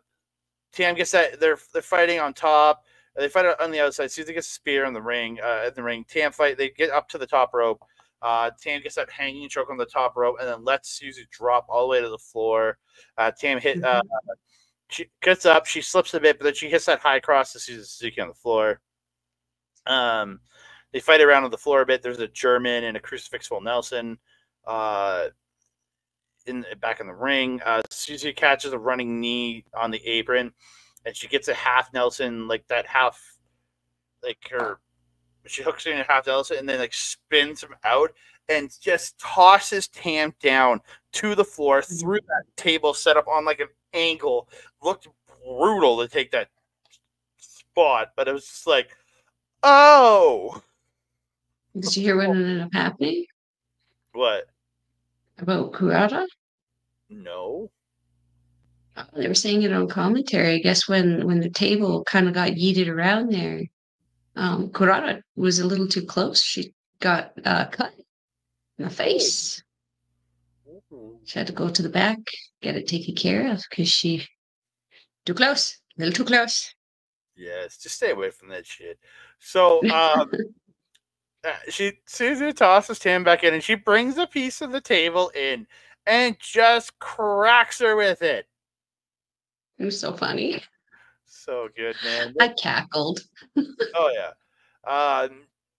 Tam gets that they're they're fighting on top. They fight on the outside. Susan gets a spear on the ring. Uh, at the ring, Tam fight. They get up to the top rope. Uh, Tam gets that hanging choke on the top rope, and then lets Susan drop all the way to the floor. Uh, Tam hit. Uh, she gets up. She slips a bit, but then she hits that high cross to Suzu Suzuki on the floor. Um, they fight around on the floor a bit. There's a German and a crucifix full Nelson. Uh, in back in the ring, uh, Suzu catches a running knee on the apron, and she gets a half Nelson, like that half, like her. She hooks in a half Nelson and then like spins him out and just tosses Tam down to the floor through that table set up on like an angle. Looked brutal to take that spot, but it was just like, oh. Did you hear what ended up happening? What? About Kurara? No. Oh, they were saying it on commentary. I guess when, when the table kind of got yeeted around there, um, Kurara was a little too close. She got uh, cut in the face. Mm-hmm. She had to go to the back, get it taken care of because she too close, a little too close. Yes, just stay away from that shit. So, um... Uh, she Suzu tosses Tam back in, and she brings a piece of the table in and just cracks her with it. It was so funny. So good, man. I cackled. Oh, yeah. Uh,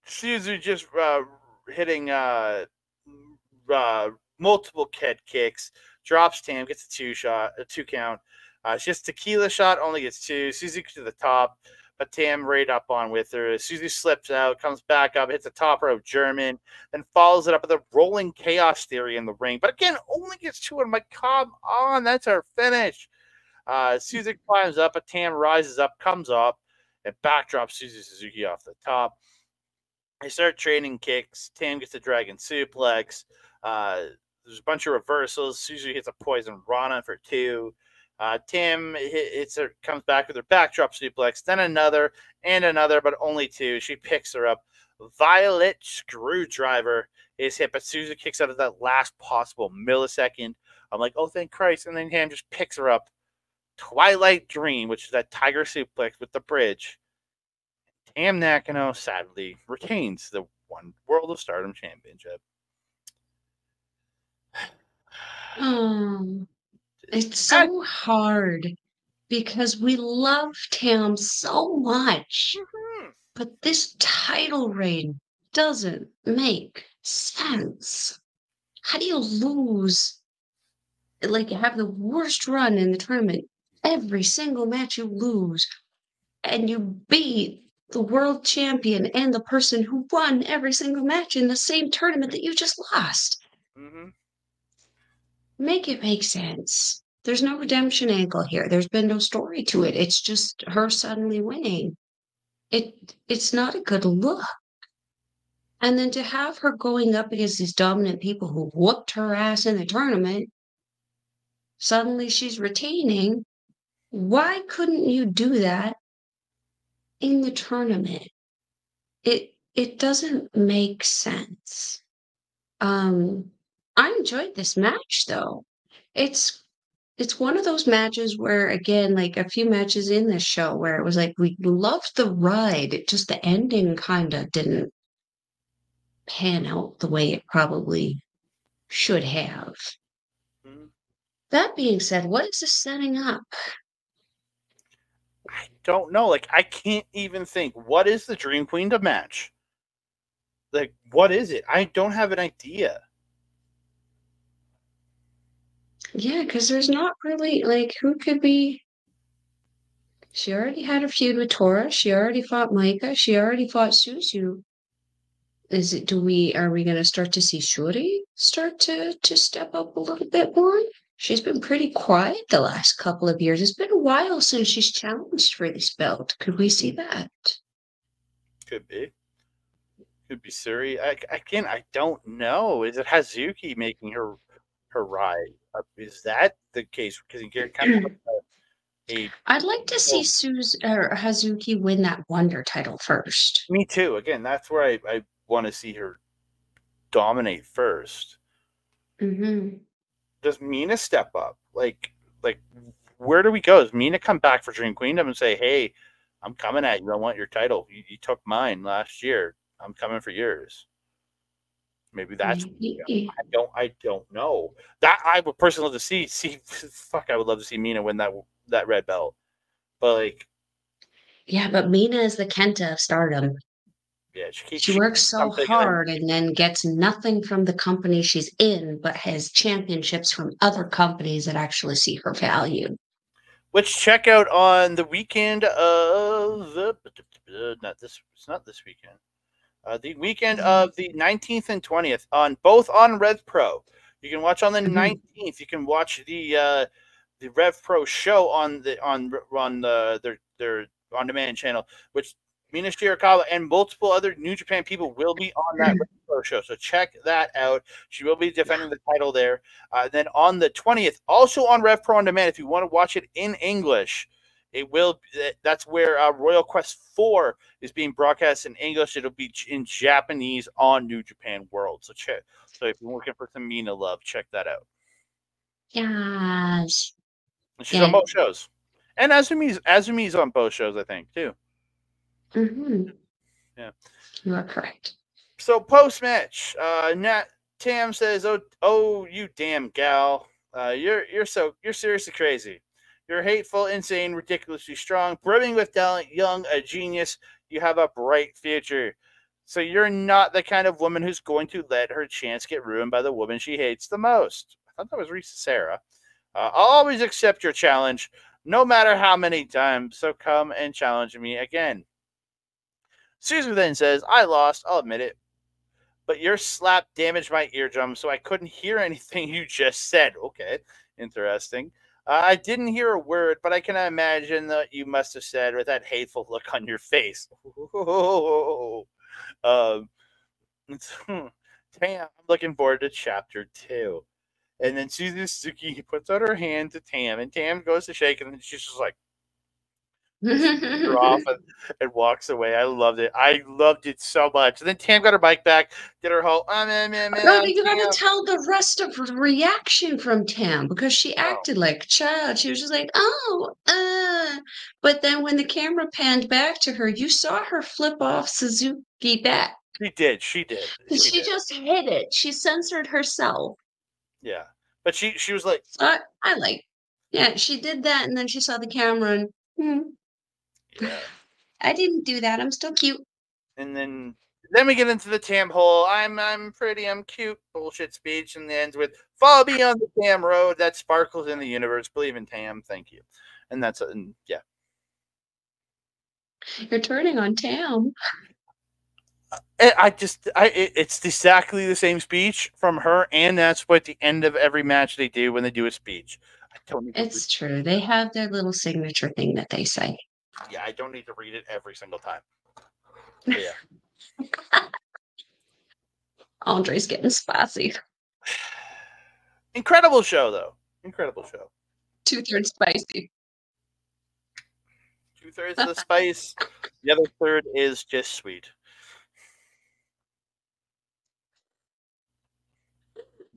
Suzu just uh, hitting uh, uh, multiple head kicks, drops Tam, gets a two shot, a two count. Uh, she gets tequila shot, only gets two. Suzu to the top. But Tam right up on with her. Suzu slips out, comes back up, hits the top rope German, then follows it up with a rolling chaos theory in the ring. But again, only gets two. And I'm like, come on, that's our finish. Uh, Suzu climbs up, but Tam rises up, comes up, and backdrops Suzu Suzuki off the top. They start trading kicks. Tam gets a dragon suplex. Uh, there's a bunch of reversals. Suzu hits a poison Rana for two. Uh, Tam hits her, comes back with her backdrop suplex, then another and another, but only two. She picks her up, Violet Screwdriver is hit, but Suzu kicks out at that last possible millisecond. I'm like, oh, thank Christ. And then Ham just picks her up. Twilight Dream, which is that tiger suplex with the bridge. Tam Nakano, sadly, retains the One World of Stardom Championship. Um, it's so hard because we love Tam so much. Mm-hmm. But this title reign doesn't make sense. How do you lose? Like, you have the worst run in the tournament. Every single match you lose, and you beat the world champion and the person who won every single match in the same tournament that you just lost. Mm-hmm. Make it make sense. There's no redemption angle here. There's been no story to it. It's just her suddenly winning. It It's not a good look. And then to have her going up against these dominant people who whooped her ass in the tournament, suddenly she's retaining. Why couldn't you do that in the tournament? It it doesn't make sense. Um, I enjoyed this match though. It's it's one of those matches where, again, like a few matches in this show where it was like we loved the ride, it just the ending kind of didn't pan out the way it probably should have. Mm-hmm. That being said, what is this setting up? I don't know. Like, I can't even think. What is the Dream Queen to match? Like, what is it? I don't have an idea. Yeah, because there's not really, like, who could be... She already had a feud with Tora. She already fought Maika. She already fought Suzu. Is it, do we, are we going to start to see Syuri start to, to step up a little bit more? She's been pretty quiet the last couple of years. It's been a while since she's challenged for this belt. Could we see that? Could be. Could be Syuri. I, again, I don't know. Is it Hazuki making her her ride up? Is that the case? Because kind of a, a, I'd like to see Suzu, or Hazuki win that Wonder title first. Me too. Again, that's where I, I want to see her dominate first. Mm-hmm. Does Mina step up? Like, like, where do we go? Does Mina come back for Dream Queendom and say, hey, I'm coming at you. I want your title. You, you took mine last year. I'm coming for yours. Maybe that's... Maybe. You know, I don't I don't know. That I would personally love to see. see. Fuck, I would love to see Mina win that, that red belt. But, like... Yeah, but Mina is the Kenta of Stardom. Yeah, she, keeps, she works so hard and then, and then gets nothing from the company she's in, but has championships from other companies that actually see her value. Which check out on the weekend of the, not this, it's not this weekend, uh, the weekend of the nineteenth and twentieth on both on Rev Pro. You can watch on the mm-hmm. nineteenth. You can watch the uh, the Rev Pro show on the on on the, their their on demand channel, which. Mina Shirakawa and multiple other New Japan people will be on that show, so check that out. She will be defending the title there. Uh, then on the twentieth, also on Rev Pro on Demand, if you want to watch it in English, it will. That's where uh, Royal Quest four is being broadcast in English. It'll be in Japanese on New Japan World. So check. So if you're looking for some Mina love, check that out. Yes. And she's yeah. on both shows, and Azumi's Azumi's on both shows, I think, too. Mm-hmm. Yeah, you are correct. So post match, uh, Nat Tam says, "Oh, oh, you damn gal! Uh, you're you're so you're seriously crazy. You're hateful, insane, ridiculously strong, brimming with talent, young, a genius. You have a bright future. So you're not the kind of woman who's going to let her chance get ruined by the woman she hates the most." I thought that was Risa Sarah. Uh, I'll always accept your challenge, no matter how many times. So come and challenge me again. Suzu then says, I lost, I'll admit it, but your slap damaged my eardrum, so I couldn't hear anything you just said. Okay, interesting. Uh, I didn't hear a word, but I can imagine that you must have said with that hateful look on your face. Um, Tam, I'm looking forward to chapter two. And then Suzu Suzuki puts out her hand to Tam, and Tam goes to shake, and then she's just like, her off and, and walks away. I loved it. I loved it so much. And then Tam got her bike back, did her whole um, um, um, no, you gotta tell the rest of the reaction from Tam, because she acted oh. like a child. She was just like, oh, uh. But then when the camera panned back to her, you saw her flip off Suzuki back. She did. She did. She, she did. Just hid it. She censored herself. Yeah. But she, she was like, uh, I like, yeah, she did that. And then she saw the camera and, hmm. Yeah. I didn't do that. I'm still cute. And then, then we get into the Tam hole. I'm, I'm pretty. I'm cute. Bullshit speech, and ends with "Follow me on the Tam road that sparkles in the universe. Believe in Tam. Thank you." And that's and yeah. You're turning on Tam. I, I just, I it, it's exactly the same speech from her, and that's what the end of every match they do when they do a speech. I don't need it's to true. They have their little signature thing that they say. Yeah, I don't need to read it every single time. But yeah. Andre's getting spicy. Incredible show, though. Incredible show. Two-thirds spicy. Two-thirds of the spice. The other third is just sweet.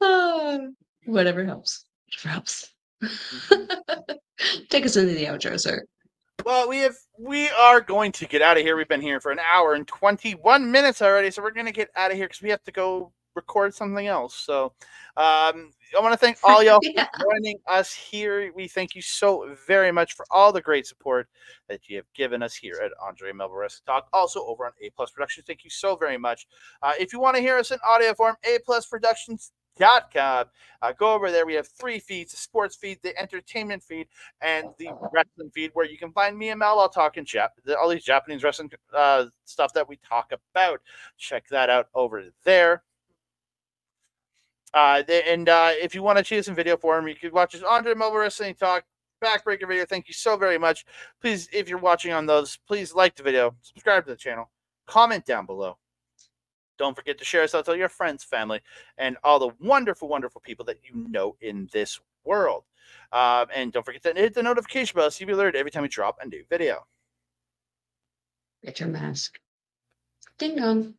Uh, whatever helps. Whatever helps. Take us into the outro, sir. Well, we have we are going to get out of here. We've been here for an hour and twenty-one minutes already, so we're going to get out of here because we have to go record something else. So um, I want to thank all y'all yeah. for joining us here. We thank you so very much for all the great support that you have given us here at Andre Melville Wrestling Talk, also over on A plus Productions. Thank you so very much. Uh, if you want to hear us in audio form, A plus Productions dot com. Uh, go over there. We have three feeds: the sports feed, the entertainment feed, and the wrestling feed, where you can find me and Mel all talking Jap all these Japanese wrestling uh, stuff that we talk about. Check that out over there. Uh, they, and uh, if you want to see us in video form, you can watch us on Andre Melville Wrestling Talk Backbreaker video. Thank you so very much. Please, if you're watching on those, please like the video, subscribe to the channel, comment down below. Don't forget to share us out to your friends, family, and all the wonderful, wonderful people that you know in this world. Um, and don't forget to hit the notification bell so you'll be alerted every time we drop a new video. Get your mask. Ding dong.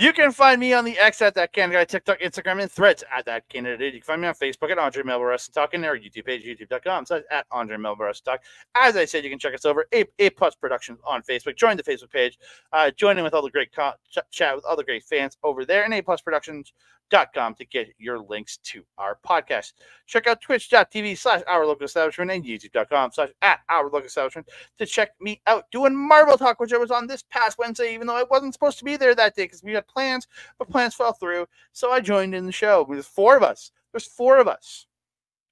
You can find me on the X at That Canada Guy, TikTok, Instagram, and Threads at That Canada Dude. You can find me on Facebook at Andre Melville Wrestling Talk, and our YouTube page, youtube dot com, so at Andre Melville Wrestling Talk. As I said, you can check us over A, A+ Productions on Facebook. Join the Facebook page. Uh, join in with all the great co ch chat with all the great fans over there, and A plus Productions dot com to get your links to our podcast. Check out twitch dot T V slash Our Local Establishment and YouTube dot com slash at Our Local Establishment to check me out doing Marvel Talk, which I was on this past Wednesday, even though I wasn't supposed to be there that day because we had plans, but plans fell through. So I joined in the show. There's four of us. There's four of us.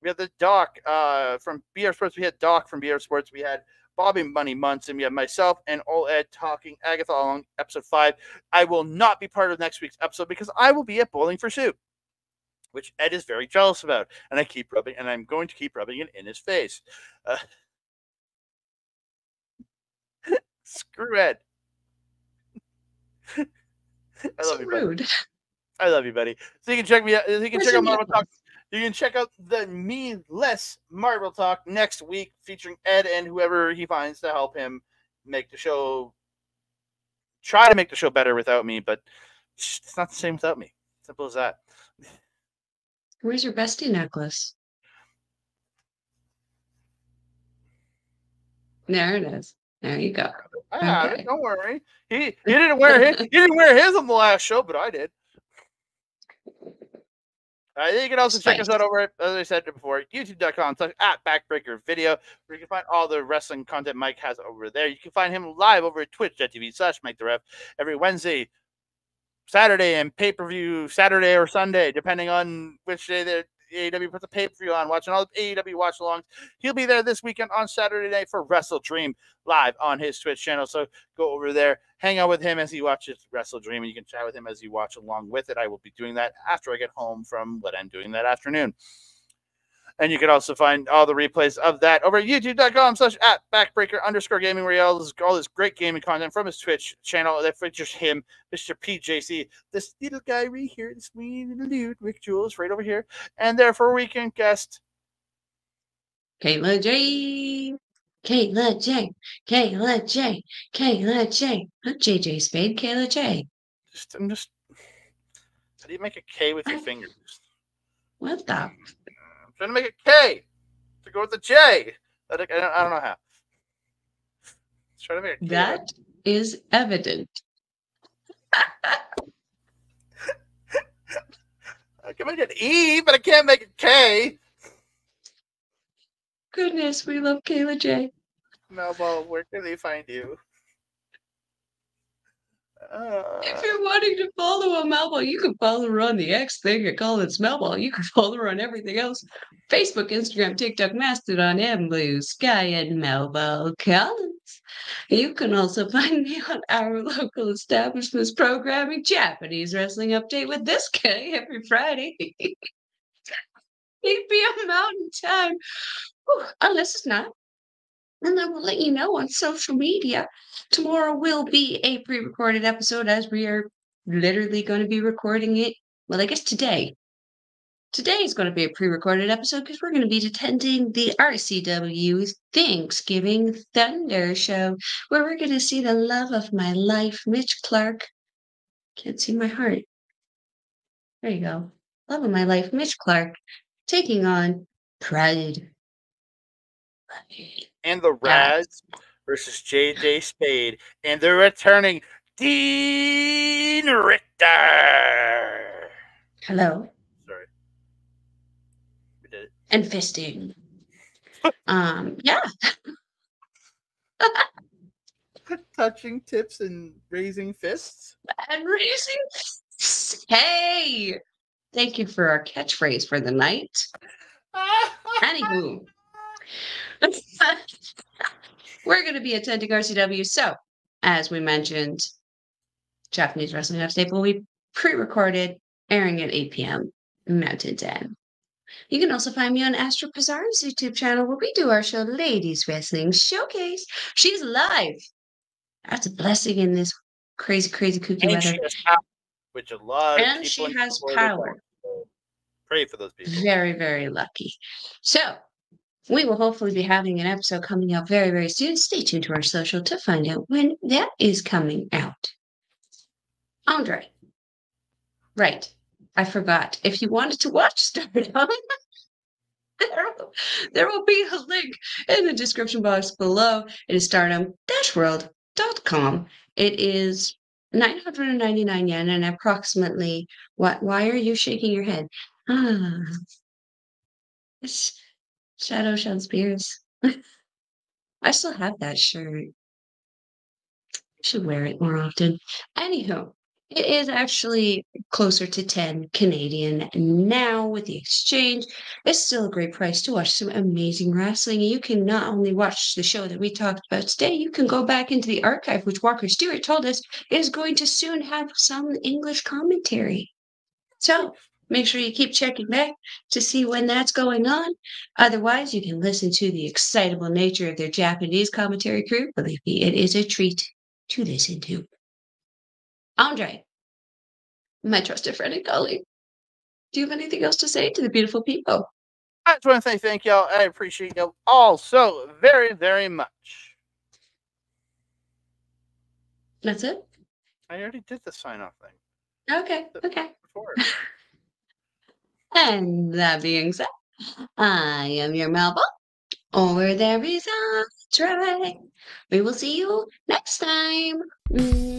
We had the Doc uh, from B R Sports. We had Doc from B R Sports. We had Bobby Money Munson. We have myself and Ol Ed talking Agatha along episode five. I will not be part of next week's episode because I will be at Bowling for Soup, which Ed is very jealous about, and I keep rubbing, and I'm going to keep rubbing it in his face. Uh, screw Ed. I love so you, buddy. Rude. I love you, buddy. So you can check me out. You can Where's check out Marvel Talk. You can check out the Me-less Marvel Talk next week, featuring Ed and whoever he finds to help him make the show, try to make the show better without me, but it's not the same without me. Simple as that. Where's your bestie necklace? There it is. There you go. I have it. Don't worry. He, he, didn't wear his, he didn't wear his on the last show, but I did. Uh, you can also check us out over at, as I said before, YouTube dot com slash at Backbreaker Video, where you can find all the wrestling content Mike has over there. You can find him live over at Twitch dot T V slash Mike the Ref every Wednesday, Saturday, and pay-per-view Saturday or Sunday, depending on which day the A E W puts a pay-per-view on, watching all the A E W watch-alongs. He'll be there this weekend on Saturday night for Wrestle Dream live on his Twitch channel. So go over there, hang out with him as he watches Wrestle Dream, and you can chat with him as you watch along with it. I will be doing that after I get home from what I'm doing that afternoon. And you can also find all the replays of that over at youtube.com slash at backbreaker underscore gaming, where he all this, all this great gaming content from his Twitch channel that features him, Mister P J C, this little guy right here, this wee little dude, Rick Jules, right over here. And therefore, weekend guest, Kayla J. Kayla J. Kayla J. Kayla J. Not J J Spade, Kayla J. Just, I'm just. How do you make a K with your I, fingers? What the? Trying to make a K to go with the J. I don't, I don't, I don't know how. Let's try to make a K. That is evident. I can make an E, but I can't make a K. Goodness, we love Kayla J. Melball, where can they find you? Uh, if you're wanting to follow a Melball, you can follow her on the X thing. You call it Melball. You can follow her on everything else. Facebook, Instagram, TikTok, Mastodon, Mblue, Sky, and Melball Collins. You can also find me on our local establishment's programming, Japanese Wrestling Update with this guy every Friday. It'd be a mountain time. Whew, unless it's not. And I will let you know on social media. Tomorrow will be a pre-recorded episode, as we are literally going to be recording it. Well, I guess today. Today is going to be a pre-recorded episode because we're going to be attending the R C W Thanksgiving Thunder Show, where we're going to see the love of my life, Mitch Clark. Can't see my heart. There you go. Love of my life, Mitch Clark, taking on Pride. Pride. And the Raz yeah. versus J J Spade. And they're returning Dean Richter. Hello. Sorry. We did it. And fisting. um, yeah. Touching tips and raising fists. And raising fists. Hey. Thank you for our catchphrase for the night. Anywho. We're going to be attending R C W, so as we mentioned, Japanese Wrestling Update will be pre-recorded, airing at eight p m Mountain Time. You can also find me on Astro Pizarro's YouTube channel, where we do our show, Ladies Wrestling Showcase. She's live. That's a blessing in this crazy, crazy kooky and weather. She power, which a lot and of she has power. Pray for those people. Very, very lucky. So. We will hopefully be having an episode coming out very, very soon. Stay tuned to our social to find out when that is coming out. Andre. Right. I forgot. If you wanted to watch Stardom, there will be a link in the description box below. It is stardom dash world dot com. It is nine hundred ninety-nine yen and approximately, what? Why are you shaking your head? Ah, it's... Shadow Sean Spears. I still have that shirt. I should wear it more often. Anywho, it is actually closer to ten Canadian now with the exchange. It's still a great price to watch some amazing wrestling. You can not only watch the show that we talked about today, you can go back into the archive, which Walker Stewart told us is going to soon have some English commentary. So... make sure you keep checking back to see when that's going on. Otherwise, you can listen to the excitable nature of their Japanese commentary crew. Believe me, it is a treat to listen to. Andre, my trusted friend and colleague, do you have anything else to say to the beautiful people? I just want to say thank y'all. I appreciate y'all all so very, very much. That's it? I already did the sign-off thing. Okay, okay. Before. And that being said, I am your Melba, or there is a try. We will see you next time.